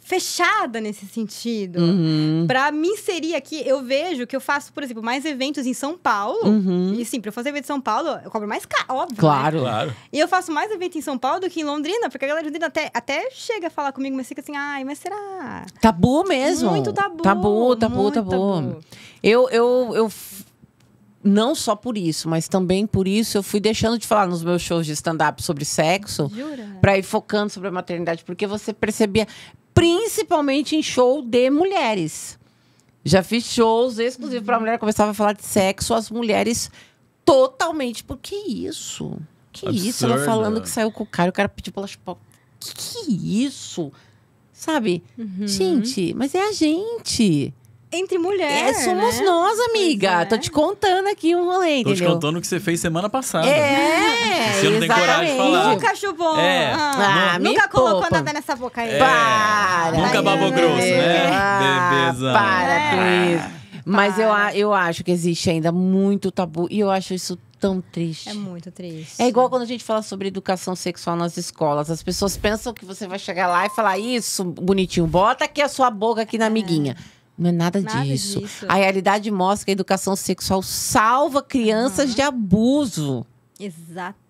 fechada nesse sentido. Uhum. Pra me inserir aqui, eu vejo que eu faço, por exemplo, mais eventos em São Paulo. Uhum. E sim, pra eu fazer evento em São Paulo, eu cobro mais caro, óbvio. Claro, né? claro. E eu faço mais evento em São Paulo do que em Londrina, porque a galera de Londrina até, até chega a falar comigo, mas fica assim, ai, mas será? Tabu mesmo. Muito tabu. Tabu, tabu, tabu. tabu. Eu, eu, eu... não só por isso, mas também por isso eu fui deixando de falar nos meus shows de stand-up sobre sexo. Jura? Pra ir focando sobre a maternidade, porque você percebia, principalmente em show de mulheres. Já fiz shows exclusivos uhum. pra mulher, começava a falar de sexo, as mulheres totalmente, por que isso? Que absurdo. Isso? Ela falando que saiu com o cara, o cara pediu pra ela chupar. Que, que isso? Sabe? Uhum. Gente, mas é a gente. Entre mulheres. É, somos né? nós, amiga. É. Tô te contando aqui um rolê, entendeu? Tô te contando o que você fez semana passada. É, você não tem coragem de falar. Nunca chupou. É. Ah, não, nunca colocou poupa. Nada nessa boca aí. É. Para. Nunca babou grosso, né? Ah, bebezão. Para com isso. Ah. Mas eu, eu acho que existe ainda muito tabu. E eu acho isso tão triste. É muito triste. É igual quando a gente fala sobre educação sexual nas escolas. As pessoas pensam que você vai chegar lá e falar isso, bonitinho, bota aqui a sua boca aqui na é. amiguinha. Não é nada, nada disso. disso. A realidade mostra que a educação sexual salva crianças uhum. de abuso. Exatamente.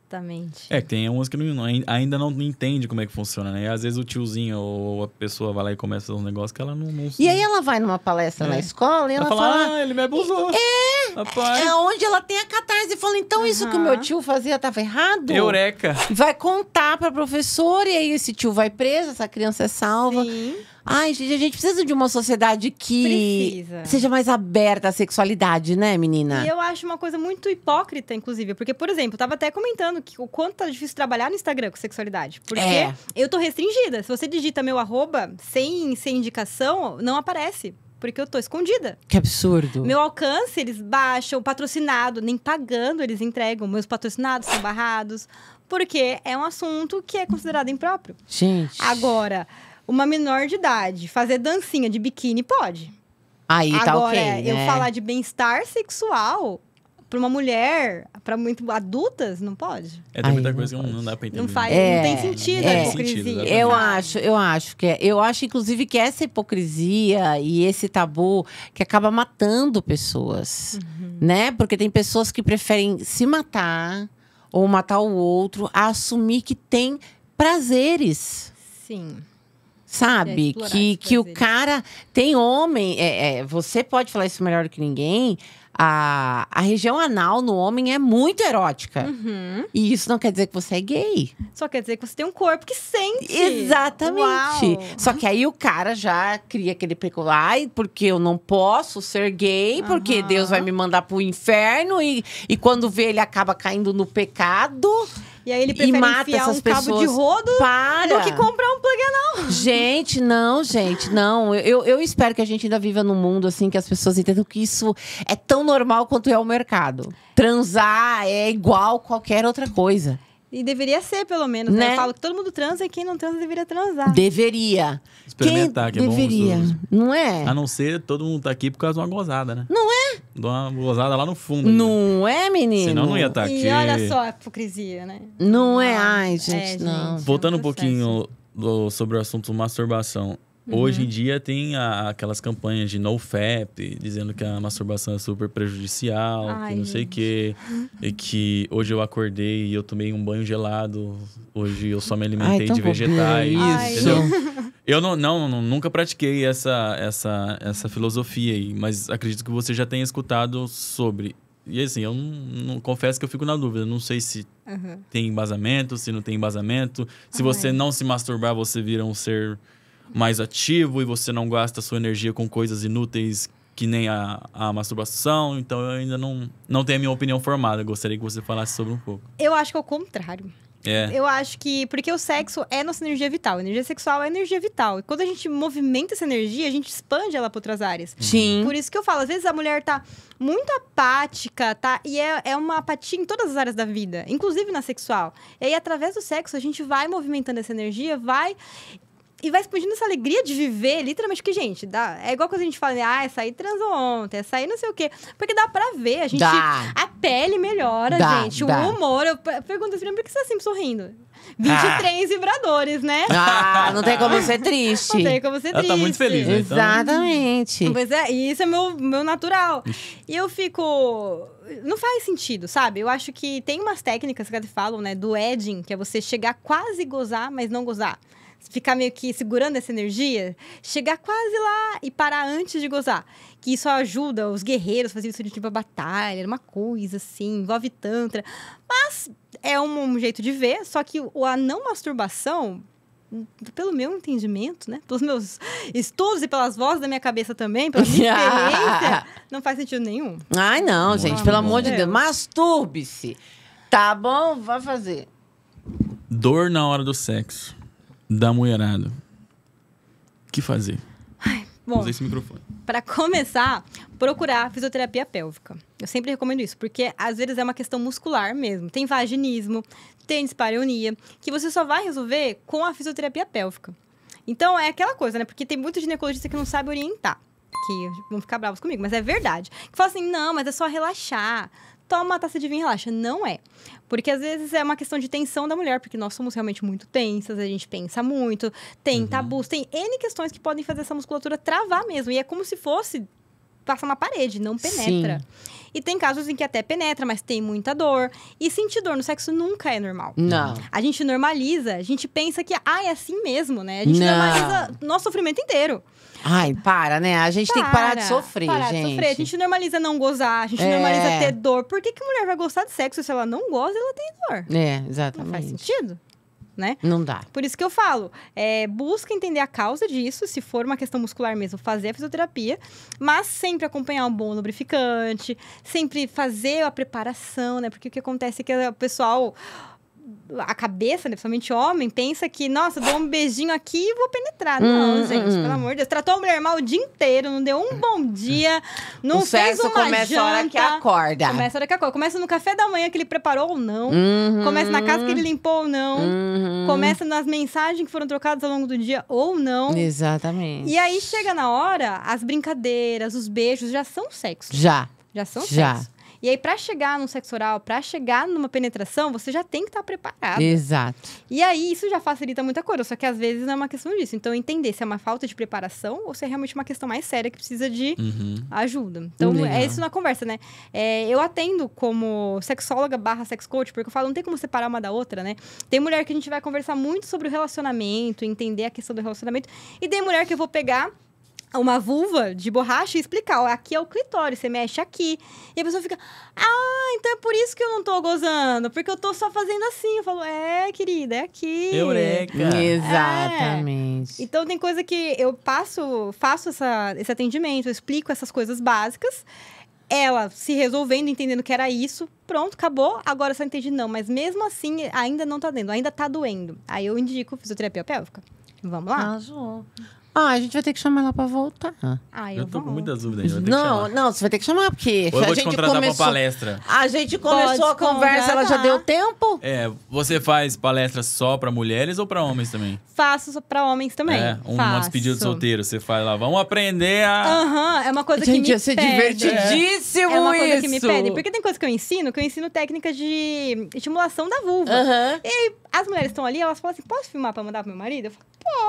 É, tem umas que não, ainda não entende como é que funciona, né? Às vezes o tiozinho ou a pessoa vai lá e começa uns negócios que ela não... não e aí ela vai numa palestra é. na escola e ela, ela fala, fala... Ah, ele me abusou. É! Rapaz. É onde ela tem a catarse. Falou, então uhum. isso que o meu tio fazia estava errado? Eureka! Vai contar pra professora e aí esse tio vai preso, essa criança é salva. Sim. Ai, gente, a gente precisa de uma sociedade que precisa. seja mais aberta à sexualidade, né, menina? E eu acho uma coisa muito hipócrita, inclusive. Porque, por exemplo, eu tava até comentando que o quanto tá difícil trabalhar no Instagram com sexualidade. Porque é. eu tô restringida. Se você digita meu arroba sem, sem indicação, não aparece. Porque eu tô escondida. Que absurdo. Meu alcance, eles baixam, patrocinado, nem pagando eles entregam. Meus patrocinados são barrados. Porque é um assunto que é considerado impróprio. Gente. Agora, uma menor de idade fazer dancinha de biquíni pode. Aí tá agora, ok, né? Eu falar de bem-estar sexual pra uma mulher, pra muito adultas, não pode. É, tem Aí, muita coisa que não, não dá pra entender. Não faz, é, não tem sentido é, a hipocrisia. É, eu acho, eu acho que é, eu acho, inclusive, que essa hipocrisia e esse tabu que acaba matando pessoas, uhum. né? Porque tem pessoas que preferem se matar ou matar o outro a assumir que tem prazeres. Sim. Sabe? É, que, que o cara... Tem homem... É, é, você pode falar isso melhor do que ninguém. A, a região anal no homem é muito erótica. Uhum. E isso não quer dizer que você é gay. Só quer dizer que você tem um corpo que sente. Exatamente. Uau. Só que aí o cara já cria aquele preconceito. Ai, porque eu não posso ser gay. Uhum. Porque Deus vai me mandar pro inferno. E, e quando vê, ele acaba caindo no pecado. E aí ele prefere mata enfiar essas um pessoas. Cabo de rodo Para. do que comprar um plug anal. Gente, não, gente, não. Eu, eu espero que a gente ainda viva num mundo assim que as pessoas entendam que isso é tão normal quanto é o mercado. Transar é igual qualquer outra coisa. E deveria ser, pelo menos, né? Eu falo que todo mundo transa e quem não transa deveria transar. Deveria. Experimentar, quem que é deveria. bom. Não é? A não ser todo mundo tá aqui por causa de uma gozada, né? Não é? De uma gozada lá no fundo. Não né? é, menino? Senão não ia estar tá aqui. E olha só a hipocrisia, né? Não ah, é? Ai, gente, é, não. Gente, voltando é um, um pouquinho do, sobre o assunto masturbação. Uhum. Hoje em dia tem a, aquelas campanhas de nofap, dizendo que a masturbação é super prejudicial, Ai, que não sei o quê. E que hoje eu acordei e eu tomei um banho gelado. Hoje eu só me alimentei Ai, de vegetais. Isso. Eu não, não, não, nunca pratiquei essa, essa, essa filosofia aí, mas acredito que você já tenha escutado sobre... E assim, eu não, não confesso que eu fico na dúvida. Não sei se uhum. tem embasamento, se não tem embasamento. Se Ai. você não se masturbar, você vira um ser... mais ativo e você não gasta sua energia com coisas inúteis que nem a, a masturbação. Então, eu ainda não, não tenho a minha opinião formada. Eu gostaria que você falasse sobre um pouco. Eu acho que é o contrário. É. Eu acho que... Porque o sexo é nossa energia vital. A energia sexual é energia vital. E quando a gente movimenta essa energia, a gente expande ela para outras áreas. Sim. Por isso que eu falo, às vezes a mulher tá muito apática, tá? E é, é uma apatia em todas as áreas da vida. Inclusive na sexual. E aí, através do sexo, a gente vai movimentando essa energia, vai... E vai expandindo essa alegria de viver, literalmente, porque, gente, dá, é igual quando a gente fala, ah, essa aí transou ontem, essa aí não sei o quê. Porque dá pra ver, a gente... Dá. A pele melhora, dá, gente, dá. o humor. Eu pergunto assim, por que você tá sempre sorrindo? vinte e três ah. vibradores, né? Ah, não tem como ser triste. Não tem como ser triste. Ela tá muito feliz, né? Exatamente. Pois é, e isso é meu, meu natural. E eu fico... Não faz sentido, sabe? Eu acho que tem umas técnicas que eles falam, né? Do edging, que é você chegar quase gozar, mas não gozar. ficar meio que segurando essa energia, chegar quase lá e parar antes de gozar. Que isso ajuda os guerreiros a fazer isso de tipo a batalha, uma coisa assim, envolve tantra. Mas é um, um jeito de ver, só que a não masturbação, pelo meu entendimento, né? Pelos meus estudos e pelas vozes da minha cabeça também, pela minha experiência, não faz sentido nenhum. Ai, não, gente, pelo amor de Deus. Masturbe-se. Tá bom? Vai fazer. Dor na hora do sexo. Da mulherada. O que fazer? Ai, bom, usei esse microfone. Para começar, procurar fisioterapia pélvica. Eu sempre recomendo isso, porque às vezes é uma questão muscular mesmo. Tem vaginismo, tem dispareunia, que você só vai resolver com a fisioterapia pélvica. Então, é aquela coisa, né? Porque tem muitos ginecologistas que não sabem orientar. Que vão ficar bravos comigo, mas é verdade. Que falam assim, não, mas é só relaxar. Toma a taça de vinho e relaxa. Não é. Porque, às vezes, é uma questão de tensão da mulher. Porque nós somos realmente muito tensas, a gente pensa muito. Tem uhum. tabus, tem N questões que podem fazer essa musculatura travar mesmo. E é como se fosse passar na parede, não penetra. Sim. E tem casos em que até penetra, mas tem muita dor. E sentir dor no sexo nunca é normal. Não. A gente normaliza, a gente pensa que, ah, é assim mesmo, né? A gente não. normaliza nosso sofrimento inteiro. Ai, para, né? A gente para, tem que parar de sofrer, parar gente. De sofrer. A gente normaliza não gozar, a gente é. normaliza ter dor. Por que que a mulher vai gostar de sexo se ela não goza, ela tem dor? É, exatamente. Não faz sentido, né? Não dá. Por isso que eu falo, é, busca entender a causa disso, se for uma questão muscular mesmo, fazer a fisioterapia, mas sempre acompanhar um bom lubrificante, sempre fazer a preparação, né? Porque o que acontece é que o pessoal... A cabeça, né, principalmente homem, pensa que, nossa, dou um beijinho aqui e vou penetrar. Não, hum, gente, hum. pelo amor de Deus. Tratou a mulher mal o dia inteiro, não deu um bom dia, não o fez uma janta. O sexo começa a hora que acorda. Começa a hora que acorda. Começa no café da manhã que ele preparou ou não. Uhum. Começa na casa que ele limpou ou não. Uhum. Começa nas mensagens que foram trocadas ao longo do dia ou não. Exatamente. E aí, chega na hora, as brincadeiras, os beijos, já são sexo. Já. Já são já. sexo. E aí, pra chegar num sexo oral, pra chegar numa penetração, você já tem que estar preparado. Exato. E aí, isso já facilita muita coisa. Só que, às vezes, não é uma questão disso. Então, entender se é uma falta de preparação ou se é realmente uma questão mais séria que precisa de uhum. ajuda. Então, legal. É isso na conversa, né? É, eu atendo como sexóloga barra sex coach, porque eu falo, não tem como separar uma da outra, né? Tem mulher que a gente vai conversar muito sobre o relacionamento, entender a questão do relacionamento. E tem mulher que eu vou pegar... uma vulva de borracha e explicar, ó, aqui é o clitóris, você mexe aqui. E a pessoa fica, ah, então é por isso que eu não tô gozando, porque eu tô só fazendo assim. Eu falo, é, querida, é aqui. Eureka! Exatamente. É. Então tem coisa que eu passo, faço essa, esse atendimento, eu explico essas coisas básicas. Ela se resolvendo, entendendo que era isso, pronto, acabou, agora eu só entendi não. Mas mesmo assim, ainda não tá doendo, ainda tá doendo. Aí eu indico fisioterapia pélvica. Vamos lá? Azul. Ah, a gente vai ter que chamar ela pra voltar. Ah, eu, eu tô vou. com muitas dúvidas. Gente. Não, não, você vai ter que chamar, porque... Ou eu vou te contratar pra palestra. A gente começou a conversa, ela já deu tempo. É, você faz palestra só pra mulheres ou pra homens também? Faço só pra homens também. É, um despedido de solteiro. Você faz lá, vamos aprender a... Aham, uhum, é uma coisa gente, que me Gente, ia pede. ser divertidíssimo é. É uma coisa isso. que me pedem. Porque tem coisa que eu ensino, que eu ensino técnicas de estimulação da vulva. Uhum. E as mulheres estão ali, elas falam assim, posso filmar pra mandar pro meu marido? Eu falo,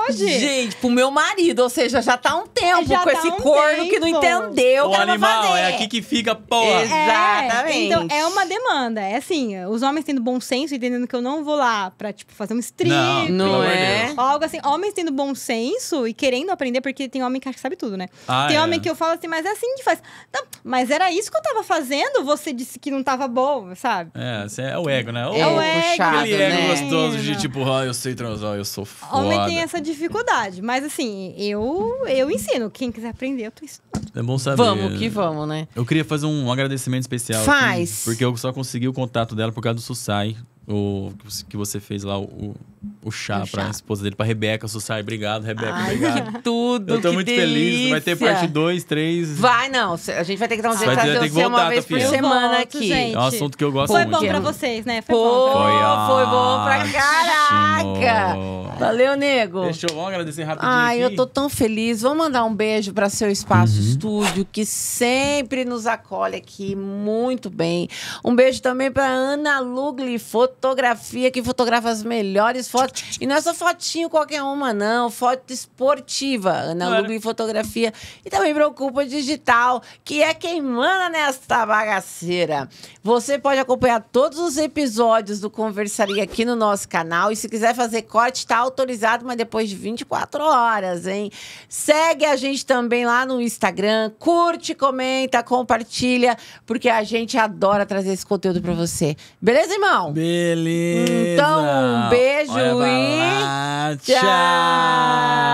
pode. Gente, pro meu marido. Ou seja, já tá um tempo já com tá esse um corno tempo. que não entendeu o que animal, fazer. É aqui que fica, pô. Exatamente. É, então, é uma demanda. É assim, os homens tendo bom senso, entendendo que eu não vou lá pra, tipo, fazer um strip. Não, não é. Algo assim, homens tendo bom senso e querendo aprender, porque tem homem que acha que sabe tudo, né? Ah, tem é. homem que eu falo assim, mas é assim que faz. Não, mas era isso que eu tava fazendo, você disse que não tava bom, sabe? É, é o ego, né? O é o ego. Puxado, aquele ego né? gostoso de, tipo, ah, eu sei transar, eu sou foda. Homem tem essa dificuldade, mas assim, Eu, eu ensino. Quem quiser aprender, eu tô ensinando. É bom saber. Vamos que vamos, né? Eu queria fazer um agradecimento especial. Faz! Aqui, porque eu só consegui o contato dela por causa do Sussai. O que você fez lá, o, o chá o pra chá. esposa dele, pra Rebeca. Sussai, obrigado, Rebeca, Ai, obrigado. Que tudo, Eu tô que muito delícia. feliz. Vai ter parte dois, três. Vai, não. A gente vai ter que dar um jeito de trazer você voltar, uma vez tá, por filha. semana volto, aqui. Gente. É um assunto que eu gosto Foi muito. Foi bom pra vocês, né? Foi Pô, bom. Pra... Foi, ah, Foi bom pra caraca. Senhor. Valeu, nego. Deixa eu vamos agradecer rapidinho. Ai, aqui. eu tô tão feliz. Vamos mandar um beijo pra Seu Espaço uhum. Estúdio, que sempre nos acolhe aqui muito bem. Um beijo também pra Ana Lugli Fotografia. Fotografia, que fotografa as melhores fotos. E não é só fotinho qualquer uma, não. Foto esportiva. Ana Lugli Fotografia. E também para Ocupa Digital, que é quem manda nesta bagaceira. Você pode acompanhar todos os episódios do Conversaria aqui no nosso canal. E se quiser fazer corte, tá autorizado, mas depois de vinte e quatro horas, hein? Segue a gente também lá no Instagram, curte, comenta, compartilha, porque a gente adora trazer esse conteúdo pra você. Beleza, irmão? Beleza! Então, um beijo e tchau!